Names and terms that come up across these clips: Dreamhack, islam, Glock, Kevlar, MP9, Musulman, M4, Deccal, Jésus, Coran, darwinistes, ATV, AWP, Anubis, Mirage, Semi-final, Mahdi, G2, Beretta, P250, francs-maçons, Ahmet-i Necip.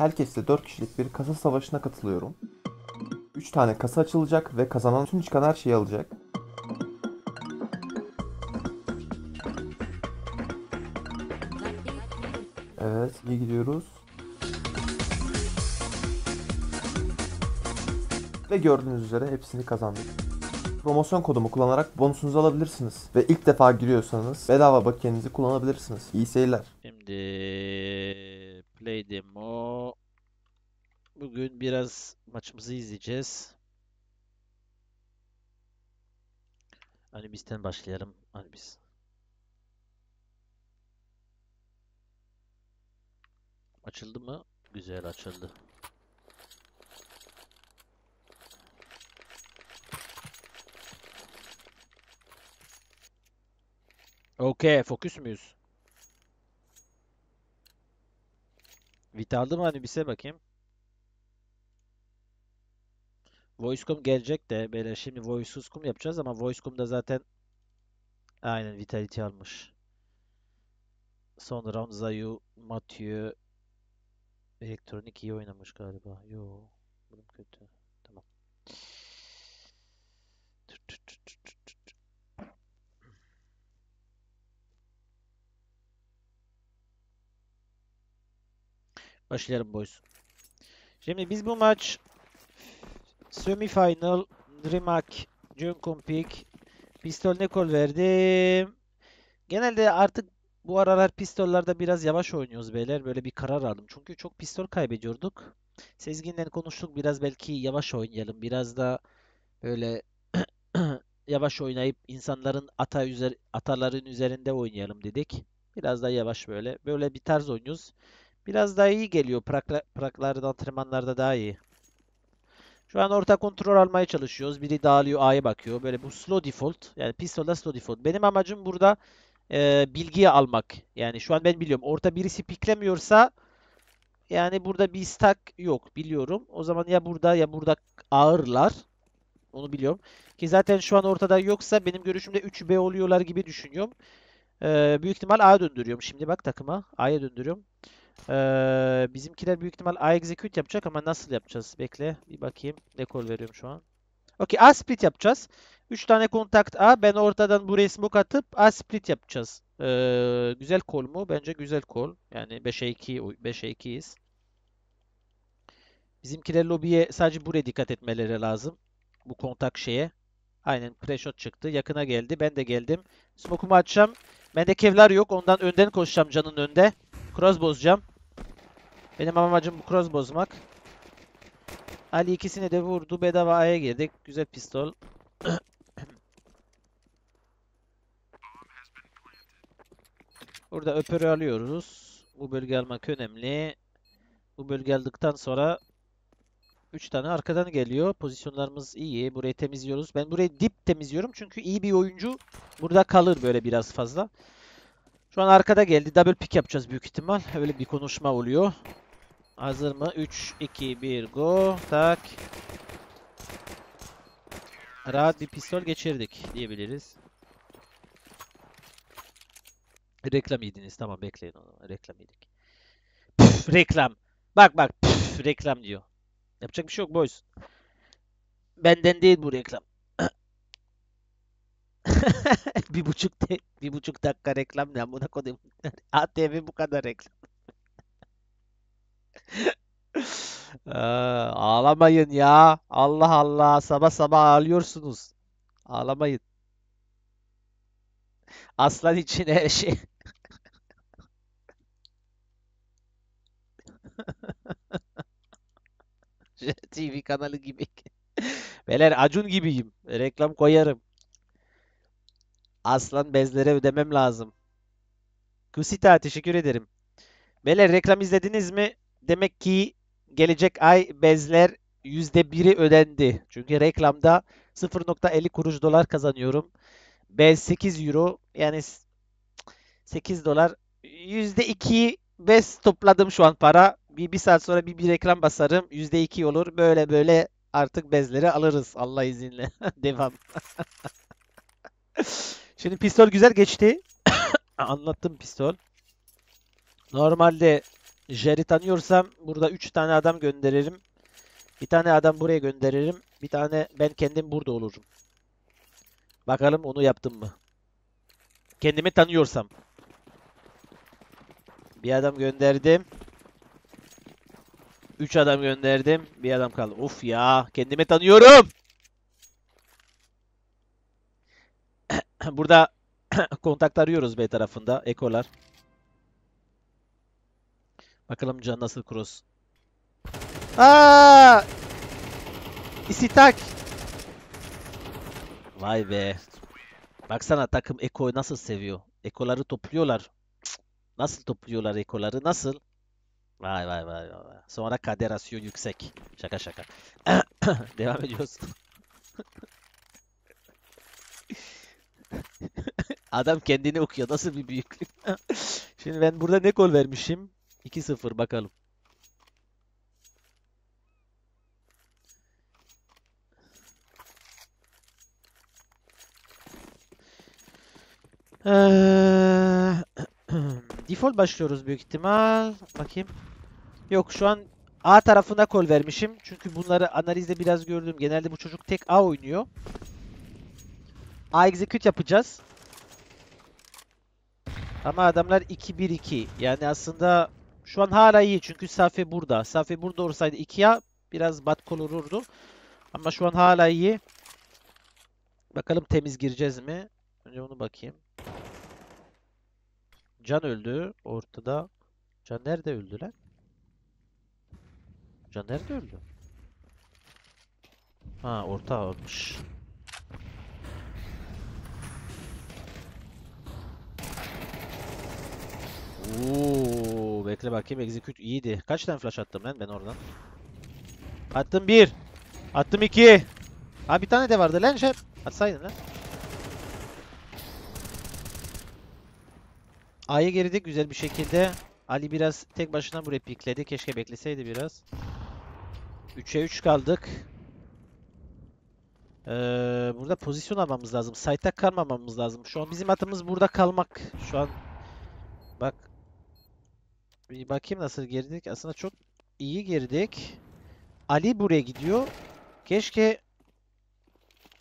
herkesle 4 kişilik bir kasa savaşına katılıyorum. 3 tane kasa açılacak ve kazanan tüm çıkan her şeyi alacak. Evet, iyi gidiyoruz. Ve gördüğünüz üzere hepsini kazandık. Promosyon kodumu kullanarak bonusunuzu alabilirsiniz. Ve ilk defa giriyorsanız bedava bakiyenizi kullanabilirsiniz. İyi seyirler. Şimdi play demo. Bugün biraz maçımızı izleyeceğiz. Hani bizden başlayalım. Hani biz. Açıldı mı? Güzel açıldı. Okey, fokus muyuz? Vit aldı mı hani bize bakayım. Voice.com gelecek de böyle şimdi Voice.com yapacağız ama Voice.com'da zaten aynen Vitality almış. Sonra Ramzayu, Mathieu elektronik iyi oynamış galiba. Yo, bunun kötü. Tamam. Başlayalım boys. Şimdi biz bu maç Semi-final, Dreamhack, Junction Peak, pistol ne kol verdim. Genelde artık bu aralar pistollarda biraz yavaş oynuyoruz beyler. Böyle bir karar aldım. Çünkü çok pistol kaybediyorduk. Sezgin'le konuştuk. Biraz belki yavaş oynayalım. Biraz da böyle yavaş oynayıp insanların ataların üzerinde oynayalım dedik. Biraz da yavaş böyle. Böyle bir tarz oynuyoruz. Biraz daha iyi geliyor. Praklarda, antrenmanlarda daha iyi. Şu an orta kontrol almaya çalışıyoruz. Biri dağılıyor, A'ya bakıyor. Böyle bu slow default. Yani pistolda slow default. Benim amacım burada bilgiyi almak. Yani şu an ben biliyorum. Orta birisi piklemiyorsa yani burada bir stack yok. Biliyorum. O zaman ya burada ya burada ağırlar. Onu biliyorum. Ki zaten şu an ortada yoksa benim görüşümde 3B oluyorlar gibi düşünüyorum. Büyük ihtimal A'ya döndürüyorum. Şimdi bak takıma. A'ya döndürüyorum. Bizimkiler büyük ihtimal A execute yapacak ama nasıl yapacağız? Bekle. Bir bakayım. Dekol veriyorum şu an. Okey. A split yapacağız. 3 tane kontakt A. Ben ortadan buraya smoke atıp A split yapacağız. Güzel kol mu? Bence güzel kol. Yani 5'e 2'yiz. Bizimkiler lobiye sadece buraya dikkat etmeleri lazım. Bu kontak şeye. Aynen. Preshot çıktı. Yakına geldi. Ben de geldim. Smoke'umu açacağım. Bende kevlar yok. Ondan önden koşacağım canın önde. Cross bozacağım. Benim amacım bu cross bozmak. Ali ikisini de vurdu. Bedava A'ya girdik. Güzel pistol. Burada öpörü alıyoruz. Bu bölge almak önemli. Bu bölge aldıktan sonra 3 tane arkadan geliyor. Pozisyonlarımız iyi. Burayı temizliyoruz. Ben burayı dip temizliyorum. Çünkü iyi bir oyuncu burada kalır böyle biraz fazla. Şu an arkada geldi. Double pick yapacağız büyük ihtimal. Öyle bir konuşma oluyor. Hazır mı? 3, 2, 1, go. Tak. Rahat bir pistol geçirdik diyebiliriz. Reklam yediniz. Tamam bekleyin onu. Reklam yedik. Püf, reklam. Bak bak. Püf, reklam diyor. Yapacak bir şey yok boys. Benden değil bu reklam. 1,5 dakika reklam ne amına koyayım. ATV bu kadar reklam. Ağlamayın ya. Allah Allah, sabah sabah ağlıyorsunuz. Ağlamayın. Aslan için her şey. TV kanalı gibi. Beyler Acun gibiyim. Reklam koyarım. Aslan bezlere ödemem lazım. Kusita teşekkür ederim. Beyler reklam izlediniz mi? Demek ki gelecek ay bezler %1'i ödendi. Çünkü reklamda 0.50 kuruş dolar kazanıyorum. Bez 8 euro yani 8 dolar. %2 bez topladım şu an para. Bir saat sonra bir reklam basarım. %2 olur. Böyle böyle artık bezleri alırız. Allah izniyle. Devam. Şimdi pistol güzel geçti. Anlattım pistol. Normalde Jerry tanıyorsam burada 3 tane adam gönderirim. Bir tane adam buraya gönderirim. Bir tane ben kendim burada olurum. Bakalım onu yaptım mı? Kendimi tanıyorsam. Bir adam gönderdim. 3 adam gönderdim. Bir adam kaldı. Of ya. Kendimi tanıyorum. Burada kontak arıyoruz B tarafında. Ekolar. Bakalım can nasıl cross. Aaa! İsitak. Vay be. Baksana takım Eko'yu nasıl seviyor. Ekoları topluyorlar. Nasıl topluyorlar Ekoları? Nasıl? Vay vay vay vay. Sonra kaderasyon yüksek. Şaka şaka. Devam ediyoruz. Adam kendini okuyor. Nasıl bir büyüklük. Şimdi ben burada ne gol vermişim? 2-0 bakalım. Default başlıyoruz büyük ihtimal. Bakayım. Yok şu an A tarafına gol vermişim. Çünkü bunları analizde biraz gördüm. Genelde bu çocuk tek A oynuyor. A execute yapacağız. Ama adamlar 2-1-2. Yani aslında şu an hala iyi. Çünkü Safi burada. Safi burada olsaydı 2A biraz batkol olurdu. Ama şu an hala iyi. Bakalım temiz gireceğiz mi? Önce onu bakayım. Can öldü ortada. Can nerede öldü lan? Can nerede öldü? Ha orta olmuş. Oo, bekle bakayım, execute iyiydi. Kaç tane flash attım lan ben oradan? Attım 1. Attım 2. Ha bir tane de vardı lan şey. Atsaydın lan. A'ya girdik güzel bir şekilde. Ali biraz tek başına buraya pikledi. Keşke bekleseydi biraz. 3'e 3 kaldık. Burada pozisyon almamız lazım. Site'a kalmamamız lazım. Şu an bizim hatımız burada kalmak. Şu an bak. Bir bakayım nasıl girdik. Aslında çok iyi girdik. Ali buraya gidiyor. Keşke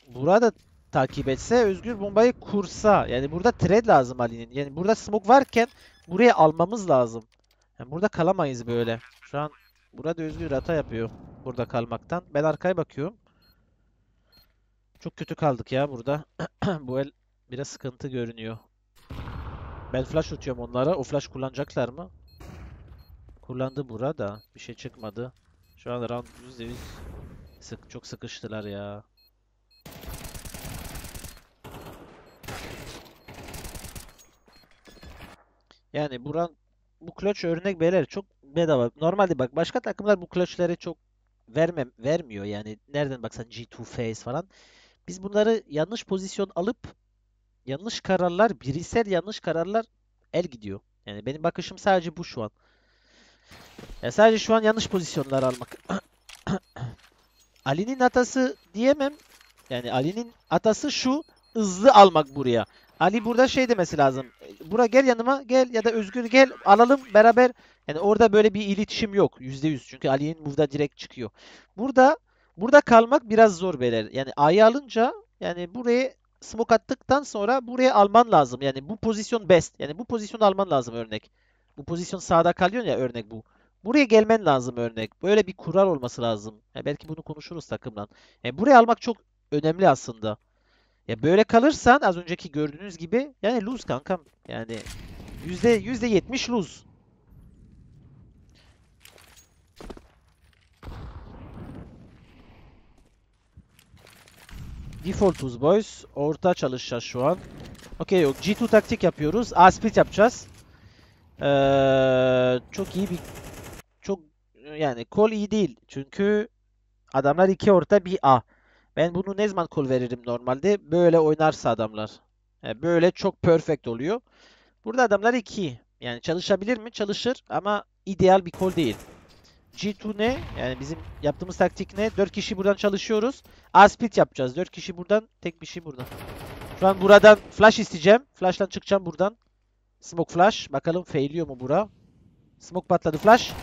burada takip etse, Özgür bombayı kursa. Yani burada trade lazım Ali'nin. Yani burada smoke varken buraya almamız lazım. Yani burada kalamayız böyle. Şu an burada Özgür hata yapıyor burada kalmaktan. Ben arkaya bakıyorum. Çok kötü kaldık ya burada. Bu el biraz sıkıntı görünüyor. Ben flash atıyorum onlara. O flash kullanacaklar mı? Kullandı burada. Bir şey çıkmadı. Şu an round %100 çok sıkıştılar ya. Yani bu clutch örnek beyler çok bedava. Normalde bak başka takımlar bu clutch'lere çok vermiyor yani. Nereden baksan G2 phase falan. Biz bunları yanlış pozisyon alıp yanlış kararlar, bireysel yanlış kararlar el gidiyor. Yani benim bakışım sadece bu şu an. Ya sadece şu an yanlış pozisyonlar almak. Ali'nin hatası diyemem. Yani Ali'nin hatası şu, hızlı almak buraya. Ali burada şey demesi lazım. Bura gel yanıma gel ya da Özgür gel alalım beraber. Yani orada böyle bir iletişim yok. %100 çünkü Ali'nin burada direkt çıkıyor. Burada kalmak biraz zor beyler. Yani A'yı alınca yani buraya smoke attıktan sonra buraya alman lazım. Yani bu pozisyon best. Yani bu pozisyonu alman lazım örnek. Bu pozisyon sağda kalıyor ya örnek bu. Buraya gelmen lazım örnek. Böyle bir kural olması lazım. Yani belki bunu konuşuruz takımdan. Yani buraya almak çok önemli aslında. Ya böyle kalırsan az önceki gördüğünüz gibi yani lose kankam. Yani %70 lose. Defaultuz boys. Orta çalışacağız şu an. Okey yok. G2 taktik yapıyoruz. A split yapacağız. Çok iyi bir... Çok yani call iyi değil. Çünkü adamlar iki orta bir A. Ben bunu ne zaman kol veririm normalde? Böyle oynarsa adamlar. Yani böyle çok perfect oluyor. Burada adamlar 2. Yani çalışabilir mi? Çalışır ama ideal bir kol değil. G2 ne? Yani bizim yaptığımız taktik ne? 4 kişi buradan çalışıyoruz. A split yapacağız. 4 kişi buradan, tek bir şey buradan. Şu an buradan flash isteyeceğim. Flash'tan çıkacağım buradan. Smoke flash. Bakalım failiyor mu bura? Smoke patladı. Flash.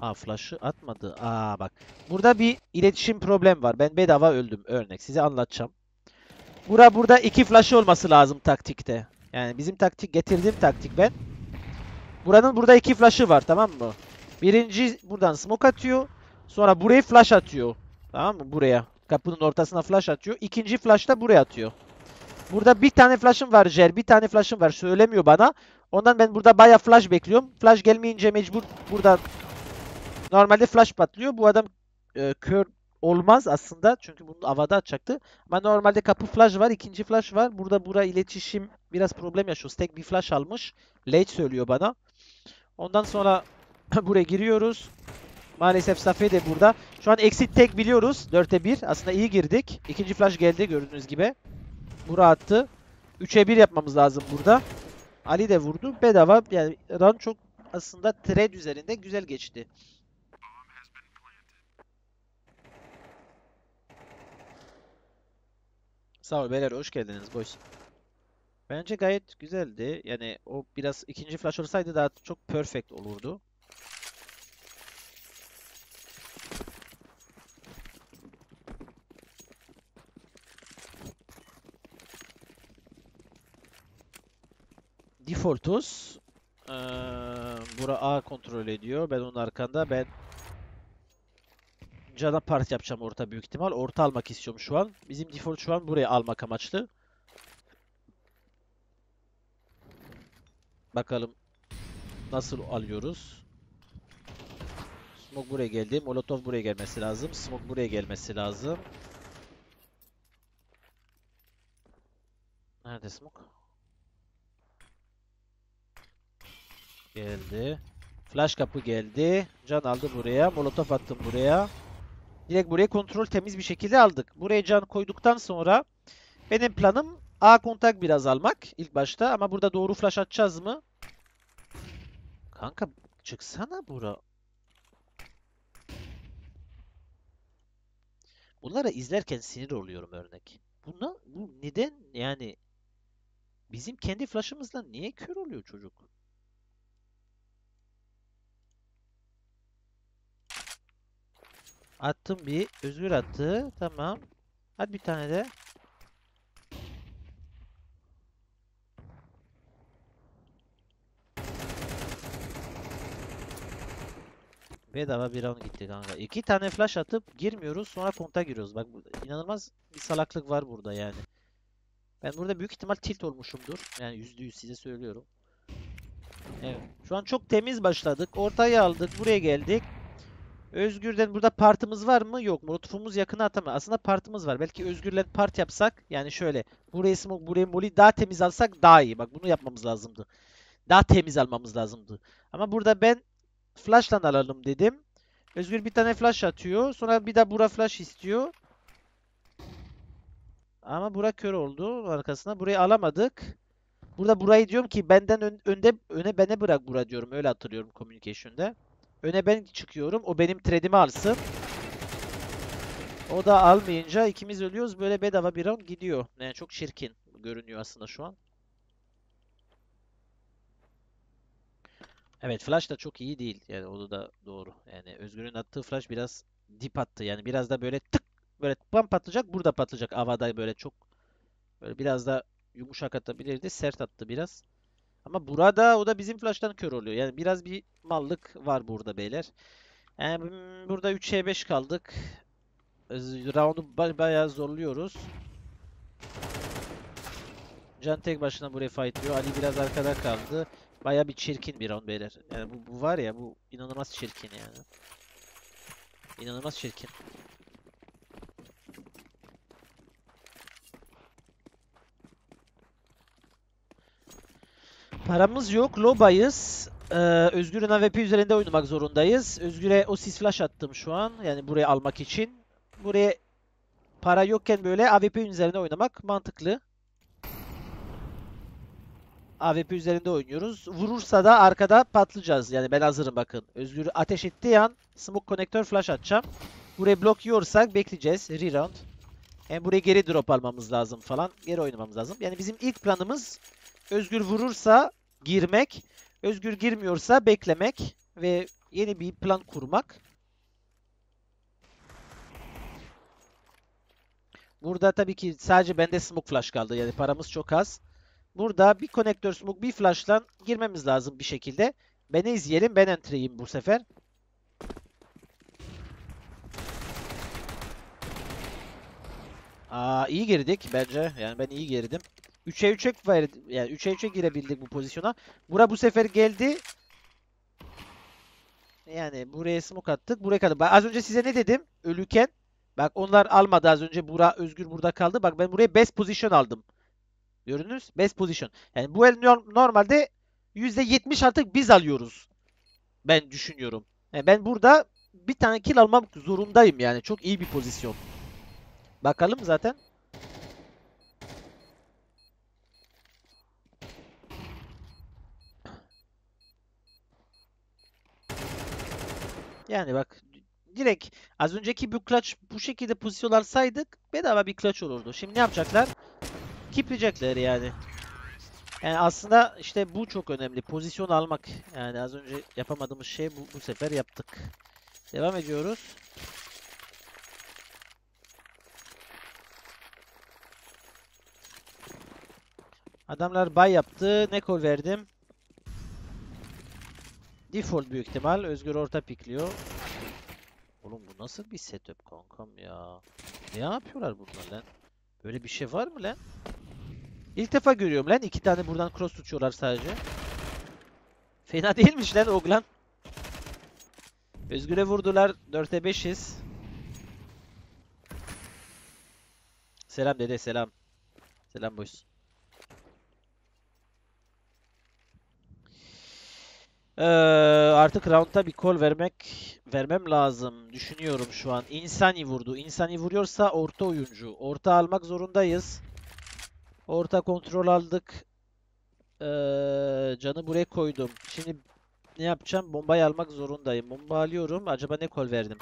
Aa, flash'ı atmadı. Aa bak. Burada bir iletişim problem var. Ben bedava öldüm. Örnek size anlatacağım. Burada iki flash'ı olması lazım taktikte. Yani bizim taktik, getirdiğim taktik ben. Burada iki flash'ı var, tamam mı? Birinci buradan smoke atıyor. Sonra buraya flash atıyor. Tamam mı? Buraya. Kapının ortasına flash atıyor. İkinci flash da buraya atıyor. Burada bir tane flash'ım var Jer. Bir tane flash'ım var. Söylemiyor bana. Ondan ben burada bayağı flash bekliyorum. Flash gelmeyince mecbur burada. Normalde flash patlıyor. Bu adam kör olmaz aslında. Çünkü bunu havada atacaktı. Ama normalde kapı flash var. İkinci flash var. Burada iletişim biraz problem yaşıyoruz. Tek bir flash almış. Late söylüyor bana. Ondan sonra buraya giriyoruz. Maalesef Safe de burada. Şu an exit tek biliyoruz. 4'e 1. Aslında iyi girdik. İkinci flash geldi gördüğünüz gibi. Bura attı. 3'e 1 yapmamız lazım burada. Ali de vurdu. Bedava. Yani run çok aslında trade üzerinde güzel geçti. Sağ ol beyler, hoş geldiniz boys. Bence gayet güzeldi. Yani o biraz ikinci flash olsaydı daha çok perfect olurdu. Defaultuz. Bura A kontrol ediyor. Ben onun arkanda. Ben Can'a part yapacağım orta büyük ihtimal. Orta almak istiyorum şu an. Bizim default şu an buraya almak amaçlı. Bakalım nasıl alıyoruz. Smoke buraya geldi. Molotov buraya gelmesi lazım. Smoke buraya gelmesi lazım. Nerede smoke? Geldi. Flash kapı geldi. Can aldı buraya. Molotov attım buraya. Direkt buraya kontrol temiz bir şekilde aldık. Buraya can koyduktan sonra benim planım A kontak biraz almak ilk başta. Ama burada doğru flash atacağız mı? Kanka çıksana bura. Bunları izlerken sinir oluyorum örnek. Bu neden yani bizim kendi flash'ımızla niye kör oluyor çocuk? Attım bir. Özgür attı. Tamam. Hadi bir tane de. Bedava bir round gitti kanka. İki tane flash atıp girmiyoruz. Sonra konta giriyoruz. Bak inanılmaz bir salaklık var burada yani. Ben burada büyük ihtimal tilt olmuşumdur. Yani %100 size söylüyorum. Evet. Şu an çok temiz başladık. Ortaya aldık. Buraya geldik. Özgür'den burada partımız var mı? Yok. Molotofumuz yakına atamıyor. Aslında partımız var. Belki Özgür'le part yapsak. Yani şöyle. Buraya smoke, buraya molly daha temiz alsak daha iyi. Bak bunu yapmamız lazımdı. Daha temiz almamız lazımdı. Ama burada ben flash'tan alalım dedim. Özgür bir tane flash atıyor. Sonra bir de bura flash istiyor. Ama bura kör oldu. Arkasına. Burayı alamadık. Burada burayı diyorum ki benden öne bana bırak bura diyorum. Öyle hatırlıyorum communication'da. Öne ben çıkıyorum. O benim trade'imi alsın. O da almayınca ikimiz ölüyoruz. Böyle bedava bir round gidiyor. Yani çok çirkin görünüyor aslında şu an. Evet flash da çok iyi değil. Yani o da doğru. Yani Özgür'ün attığı flash biraz dip attı. Yani biraz da böyle tık böyle pam patlayacak. Burada patlayacak. Havada böyle çok böyle biraz da yumuşak atabilirdi. Sert attı biraz. Ama burada o da bizim flash'tan kör oluyor. Yani biraz bir mallık var burada beyler. Yani burada 3'e 5 kaldık. Round'u bayağı zorluyoruz. Can tek başına buraya fightlıyor. Ali biraz arkada kaldı. Bayağı bir çirkin bir round beyler. Yani bu var ya, bu inanılmaz çirkin yani. İnanılmaz çirkin. Paramız yok. Lobayız. Özgür'ün AWP üzerinde oynamak zorundayız. Özgür'e o sis flash attım şu an. Yani burayı almak için. Buraya para yokken böyle AWP üzerinde oynamak mantıklı. AWP üzerinde oynuyoruz. Vurursa da arkada patlayacağız. Yani ben hazırım bakın. Özgür ateş ettiği an smoke konektör flash atacağım. Buraya blok yiyorsak bekleyeceğiz. Reround. Yani buraya geri drop almamız lazım falan. Geri oynamamız lazım. Yani bizim ilk planımız Özgür vurursa girmek. Özgür girmiyorsa beklemek ve yeni bir plan kurmak. Burada tabii ki sadece bende smoke flash kaldı. Yani paramız çok az. Burada bir konektör smoke, bir flash'tan girmemiz lazım bir şekilde. Beni izleyelim. Ben entry'yim bu sefer. Aa, iyi girdik bence. Yani ben iyi girdim. 3'e 3'e verdi. Yani 3'e 3'e girebildik bu pozisyona. Bura bu sefer geldi. Yani buraya smoke attık. Buraya kaldı. Az önce size ne dedim? Ölüken. Bak onlar almadı az önce. Bura, Özgür burada kaldı. Bak ben buraya best position aldım. Gördünüz? Best position. Yani bu el normalde %70 artık biz alıyoruz. Ben düşünüyorum. Yani ben burada bir tane kill almam zorundayım yani. Çok iyi bir pozisyon. Bakalım zaten. Yani bak direkt az önceki bu clutch bu şekilde pozisyon alsaydık bedava bir clutch olurdu. Şimdi ne yapacaklar? Kipleyecekler yani. Yani aslında işte bu çok önemli. Pozisyon almak. Yani az önce yapamadığımız şey bu sefer yaptık. Devam ediyoruz. Adamlar buy yaptı. Ne kol verdim? Default büyük ihtimal. Özgür orta pikliyor. Oğlum bu nasıl bir setup kankam ya? Ne yapıyorlar bunlar lan? Böyle bir şey var mı lan? İlk defa görüyorum lan. 2 tane buradan cross tutuyorlar sadece. Fena değilmiş lan Oglan. Özgür'e vurdular. 4'e 5'iz. Selam dede selam. Selam boys. Artık round'da bir call vermem lazım. Düşünüyorum şu an. İnsani vurdu. İnsani vuruyorsa orta oyuncu. Orta almak zorundayız. Orta kontrol aldık. Canı buraya koydum. Şimdi ne yapacağım? Bombayı almak zorundayım. Bomba alıyorum. Acaba ne call verdim?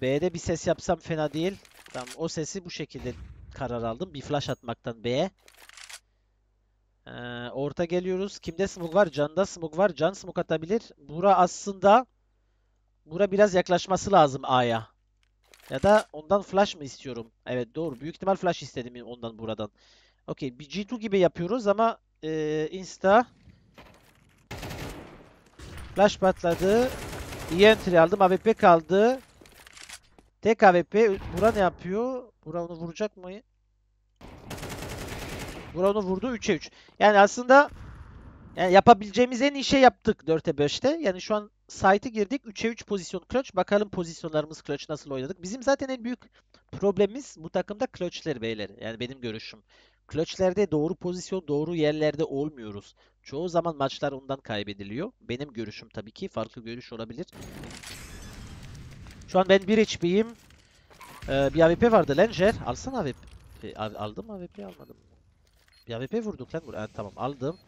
B'de bir ses yapsam fena değil. Tamam, o sesi bu şekilde karar aldım. Bir flash atmaktan B'ye. Orta geliyoruz. Kimde smoke var? Can'da smoke var. Can smoke atabilir. Bura aslında biraz yaklaşması lazım A'ya. Ya da ondan flash mı istiyorum? Evet doğru. Büyük ihtimal flash istedim ondan buradan. Okey. Bir G2 gibi yapıyoruz ama insta flash patladı. İyi entry aldım. AWP kaldı. Tek AWP. Bura ne yapıyor? Bura onu vuracak mı? Buranın vurdu 3'e 3. Yani aslında yani yapabileceğimiz en iyi şey yaptık 4'e 5'te. Yani şu an site'e girdik. 3'e 3 pozisyon clutch. Bakalım pozisyonlarımız clutch nasıl oynadık. Bizim zaten en büyük problemimiz bu takımda clutch'ler beyler. Yani benim görüşüm. Clutch'lerde doğru pozisyon, doğru yerlerde olmuyoruz. Çoğu zaman maçlar ondan kaybediliyor. Benim görüşüm tabii ki. Farklı görüş olabilir. Şu an ben 1 HP'yim. Bir AWP vardı Langer. Alsana AWP. Aldım AWP almadım. Ya AWP vurduk lan. Evet, tamam aldım.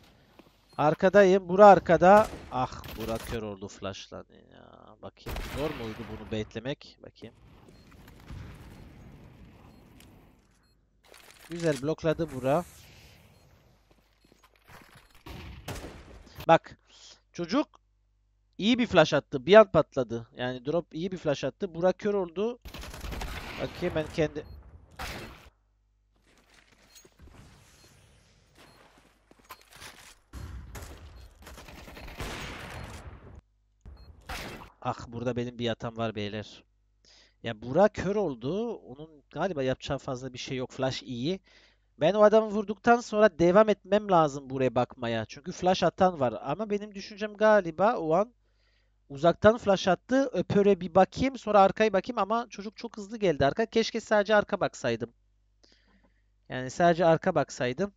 Arkadayım. Bura arkada. Ah bura kör oldu flash'la. Ya bakayım. Zor muydu bunu baitlemek? Bakayım. Güzel blokladı bura. Bak. Çocuk iyi bir flash attı. Bir an patladı. Yani drop iyi bir flash attı. Bura kör oldu. Bakayım ben kendi... Ah burada benim bir hatam var beyler. Ya Burak kör oldu. Onun galiba yapacağı fazla bir şey yok. Flash iyi. Ben o adamı vurduktan sonra devam etmem lazım buraya bakmaya. Çünkü flash atan var. Ama benim düşüncem galiba o an uzaktan flash attı. Öpöre bir bakayım. Sonra arkaya bakayım. Ama çocuk çok hızlı geldi arka. Keşke sadece arka baksaydım. Yani sadece arka baksaydım.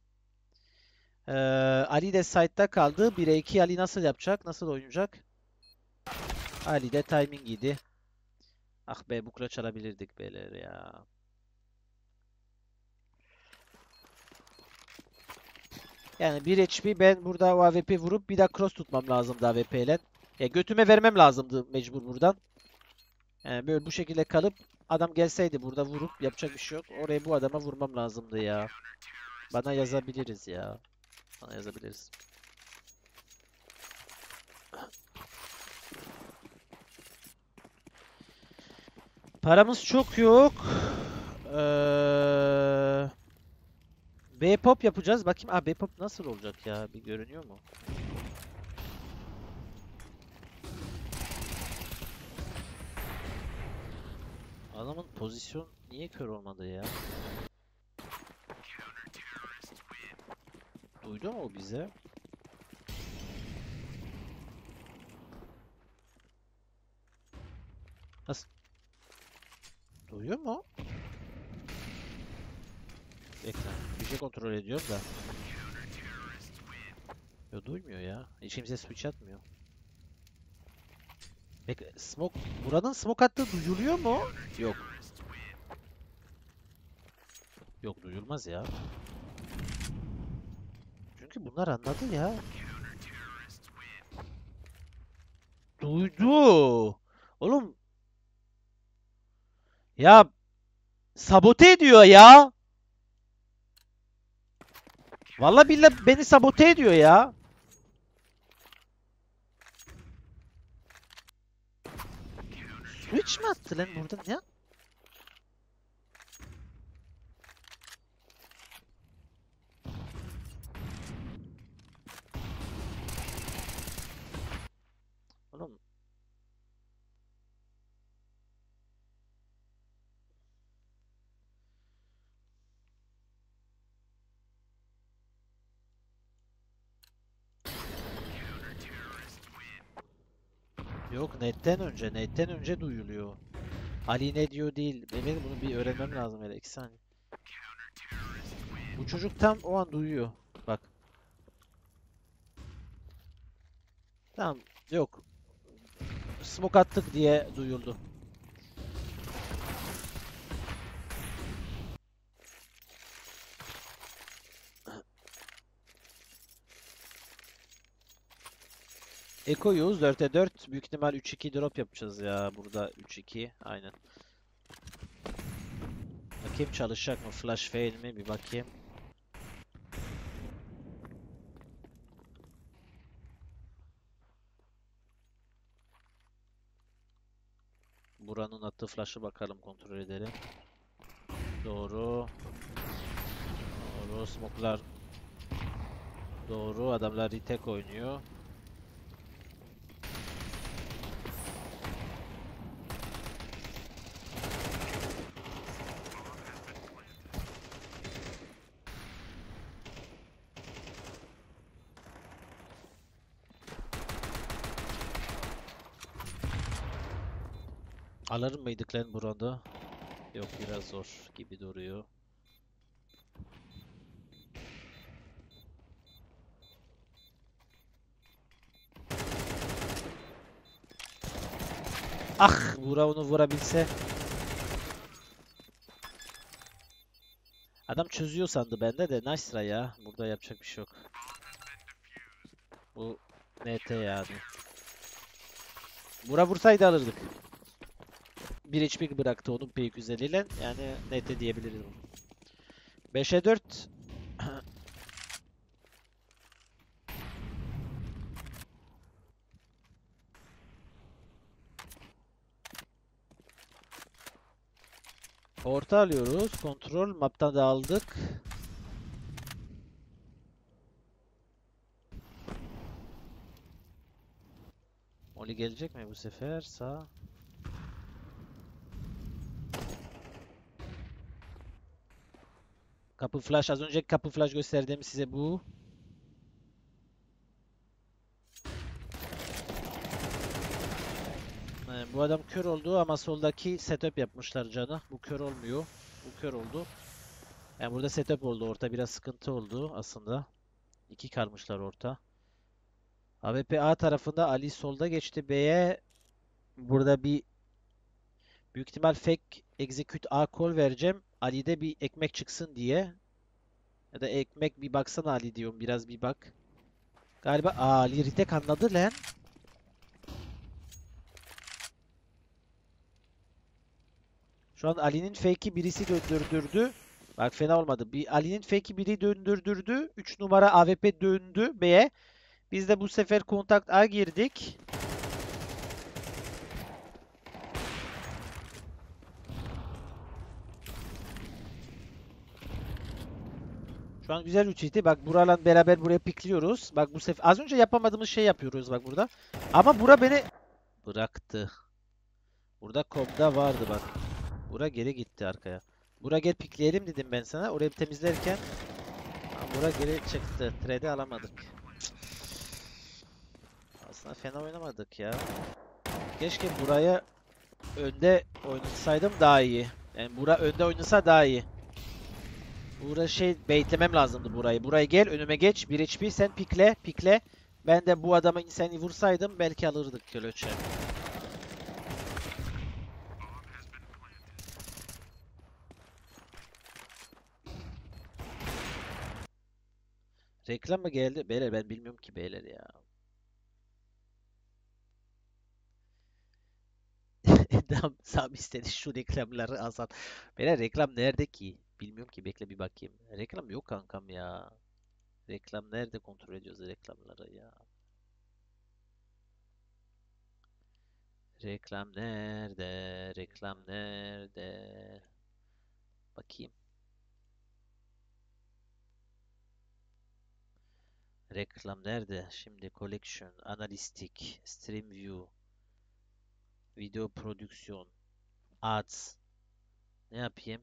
Ali de side'da kaldı. 1'e 2 Ali nasıl yapacak? Nasıl oynayacak? Ali de timing idi. Ah be bu clutch alabilirdik beyler ya. Yani 1 HP ben burada o AWP vurup bir daha cross tutmam lazımdı AWP ile. Ya götüme vermem lazımdı mecbur buradan. Yani böyle bu şekilde kalıp adam gelseydi burada vurup yapacak bir şey yok. Oraya bu adama vurmam lazımdı ya. Bana yazabiliriz ya. Bana yazabiliriz. Paramız çok yok. B-pop yapacağız. Bakayım. Aa, B-pop nasıl olacak ya? Bir görünüyor mu? Adamın pozisyon niye kör olmadı ya? Duydu mu o bize? Nasıl? Duyuyor mu? Bekle. Bir şey kontrol ediyorum da. Yo, duymuyor ya. Hiç kimse switch atmıyor. Bekle. Smoke. Buranın smoke attığı duyuluyor mu? Yok. Yok, duyulmaz ya. Çünkü bunlar anladı ya. Duydu. Oğlum. Ya. Sabote ediyor ya. Vallahi billahi beni sabote ediyor ya. Switch mi attı lan buradan ya? Oğlum. Yok, netten önce duyuluyor. Ali ne diyor değil. Benim bunu bir öğrenmem lazım hele. 2 saniye. Bu çocuk tam o an duyuyor. Bak. Tamam, yok. Smoke attık diye duyuldu. Eko Yavuz 4'e 4. Büyük ihtimal 3-2 drop yapacağız ya. Burada 3-2. Aynen. Bakayım çalışacak mı? Flash fail mi? Bir bakayım. Buranın attığı flash'ı bakalım, kontrol edelim. Doğru. Doğru. Smoke'lar. Doğru. Adamlar retake oynuyor. Alır mıydık lan burada? Yok, biraz zor gibi duruyor. Ah! Bura onu vurabilse. Adam çözüyor sandı bende de. Nice try ya. Burada yapacak bir şey yok. Bu NT yani. Bura vursaydı alırdık. 1 HP bıraktı onun P250 ile, yani net diyebiliriz bunu. 5'e 4. Orta alıyoruz. Kontrol map'tan da aldık. Oli gelecek mi bu sefer? Sağ. Kapı flash, az önce kapı flash gösterdiğim size bu. Bu adam kör oldu ama soldaki setup yapmışlar canı. Bu kör olmuyor. Bu kör oldu. Yani burada setup oldu. Orta biraz sıkıntı oldu aslında. 2 kalmışlar orta. AWP A tarafında Ali solda geçti B'ye. Burada bir büyük ihtimal fake execute A call vereceğim. Ali'de bir ekmek çıksın diye. Ya da ekmek bir baksana Ali diyorum. Biraz bir bak. Galiba Ali ritek anladı lan. Şu an Ali'nin fake'i birisi döndürdürdü. Bak fena olmadı. Bir Ali'nin fake'i biri döndürdürdü. 3 numara AWP döndü B'ye. Biz de bu sefer kontakt A girdik. Şu an güzel uçuydu. Bak buralan beraber buraya pikliyoruz. Bak bu sefer az önce yapamadığımız şey yapıyoruz bak burada. Ama bura beni bıraktı. Burada komda vardı bak. Bura geri gitti arkaya. Bura gel pikleyelim dedim ben sana. Orayı temizlerken bura geri çıktı. Trade'i alamadık. Aslında fena oynamadık ya. Keşke buraya önde oynasaydım daha iyi. Yani bura önde oynasa daha iyi. Bura şey baitlemem lazımdı burayı. Buraya gel, önüme geç. 1 HP sen pikle, pikle. Ben de bu adama seni vursaydım belki alırdık kölöçe. Reklam mı geldi? Beyler ben bilmiyorum ki beyler ya. Sami istedi şu reklamları azal. Beyler reklam nerede ki? Bilmiyorum ki, bekle bir bakayım. Reklam yok kankam ya. Reklam nerede, kontrol ediyoruz reklamları ya. Reklam nerede? Reklam nerede? Bakayım. Reklam nerede? Şimdi collection, analistik, stream view, video prodüksiyon, ads. Ne yapayım?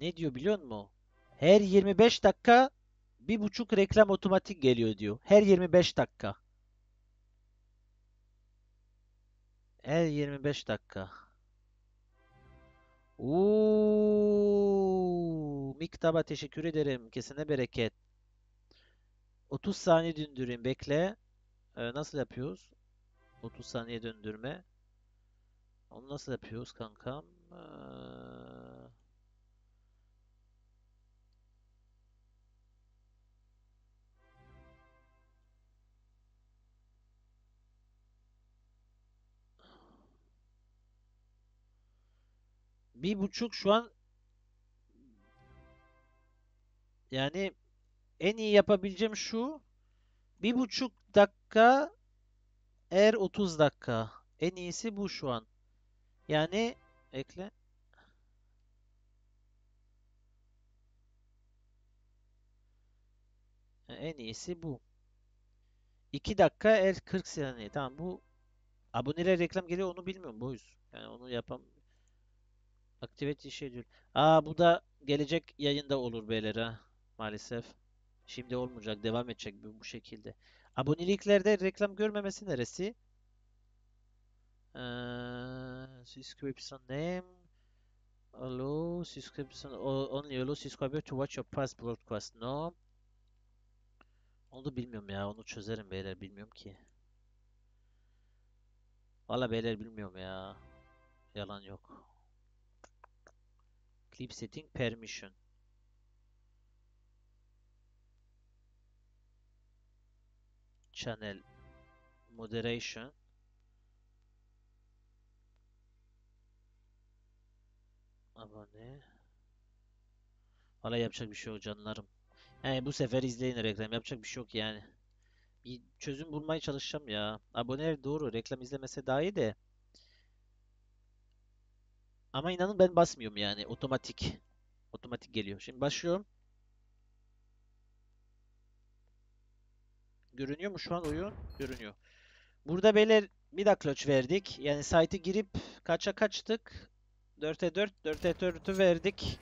Ne diyor biliyor musun? Her 25 dakika 1,5 reklam otomatik geliyor diyor. Her 25 dakika. Her 25 dakika. Ooo, Miktaba teşekkür ederim. Kesene bereket. 30 saniye döndüreyim. Bekle. Nasıl yapıyoruz? 30 saniye döndürme. Onu nasıl yapıyoruz kankam? Bir buçuk şu an, yani en iyi yapabileceğim şu 1,5 dakika eğer 30 dakika en iyisi bu şu an. Yani ekle. En iyisi bu. 2 dakika eğer 40 saniye. Tamam bu abonelere reklam geliyor onu bilmiyorum boyuz. Yani onu yapam. Activity schedule. Aa bu da gelecek yayında olur beyler ha. Maalesef. Şimdi olmayacak. Devam edecek bu şekilde. Aboneliklerde reklam görmemesi neresi? Subscription name. Allow subscription. Only allow subscriber to watch your past broadcast. No. Onu da bilmiyorum ya. Onu çözerim beyler. Bilmiyorum ki. Valla beyler bilmiyorum ya. Yalan yok. Clip setting permission. Channel moderation. Abone. Valla yapacak bir şey yok canlarım. Yani bu sefer izleyin reklam. Yapacak bir şey yok yani. Bir çözüm bulmaya çalışacağım ya. Abone doğru. Reklam izlemese daha iyi de. Ama inanın ben basmıyorum yani. Otomatik. Otomatik geliyor. Şimdi başlıyorum. Görünüyor mu şu an oyun? Görünüyor. Burada beyler bir dakika clutch verdik. Yani site'e girip kaça kaçtık? 4'e 4, 4'e 4'ü verdik.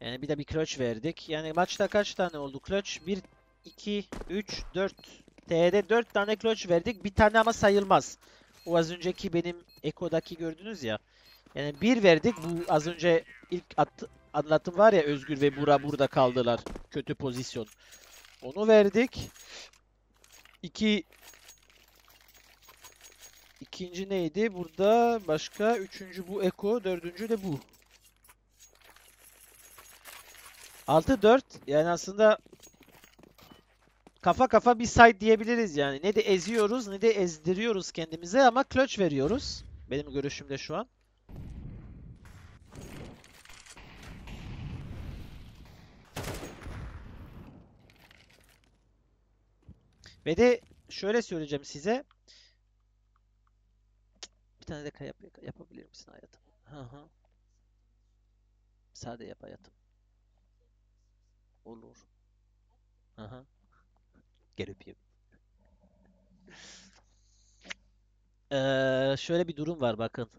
Yani bir de bir clutch verdik. Yani maçta kaç tane oldu clutch? 1, 2, 3, 4. T'de 4 tane clutch verdik. Bir tane ama sayılmaz. O az önceki benim Eko'daki gördünüz ya. Yani 1 verdik. Bu az önce ilk anlatım var ya, Özgür ve Burak burada kaldılar. Kötü pozisyon. Onu verdik. İkinci neydi? Burada başka. Üçüncü bu Eko. Dördüncü de bu. 6-4. Yani aslında kafa kafa bir side diyebiliriz yani. Ne de eziyoruz ne de ezdiriyoruz kendimize ama clutch veriyoruz. Benim görüşümde şu an. Ve de şöyle söyleyeceğim size. Bir tane de yapabilir misin hayatım? Hı. Sade yap hayatım. Olur. Aha. Gel öpeyim. Şöyle bir durum var bakın.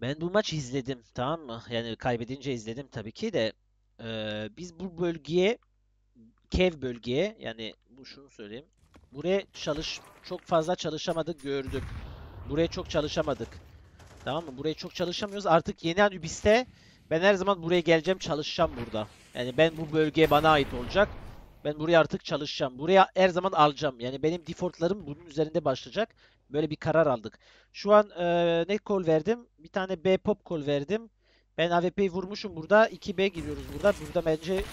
Ben bu maçı izledim, tamam mı? Yani kaybedince izledim tabii ki de. Biz bu bölgeye, Kev bölgeye, yani bu şunu söyleyeyim. Buraya çok fazla çalışamadık gördüm. Buraya çok çalışamadık. Tamam mı? Buraya çok çalışamıyoruz. Artık yeni Anubis'te ben her zaman buraya geleceğim, çalışacağım burada. Yani ben bu bölgeye bana ait olacak. Ben buraya artık çalışacağım. Buraya her zaman alacağım. Yani benim defaultlarım bunun üzerinde başlayacak. Böyle bir karar aldık. Şu an ne call verdim? Bir tane B pop call verdim. Ben AWP'yi vurmuşum burada. 2B giriyoruz burada. Burada bence...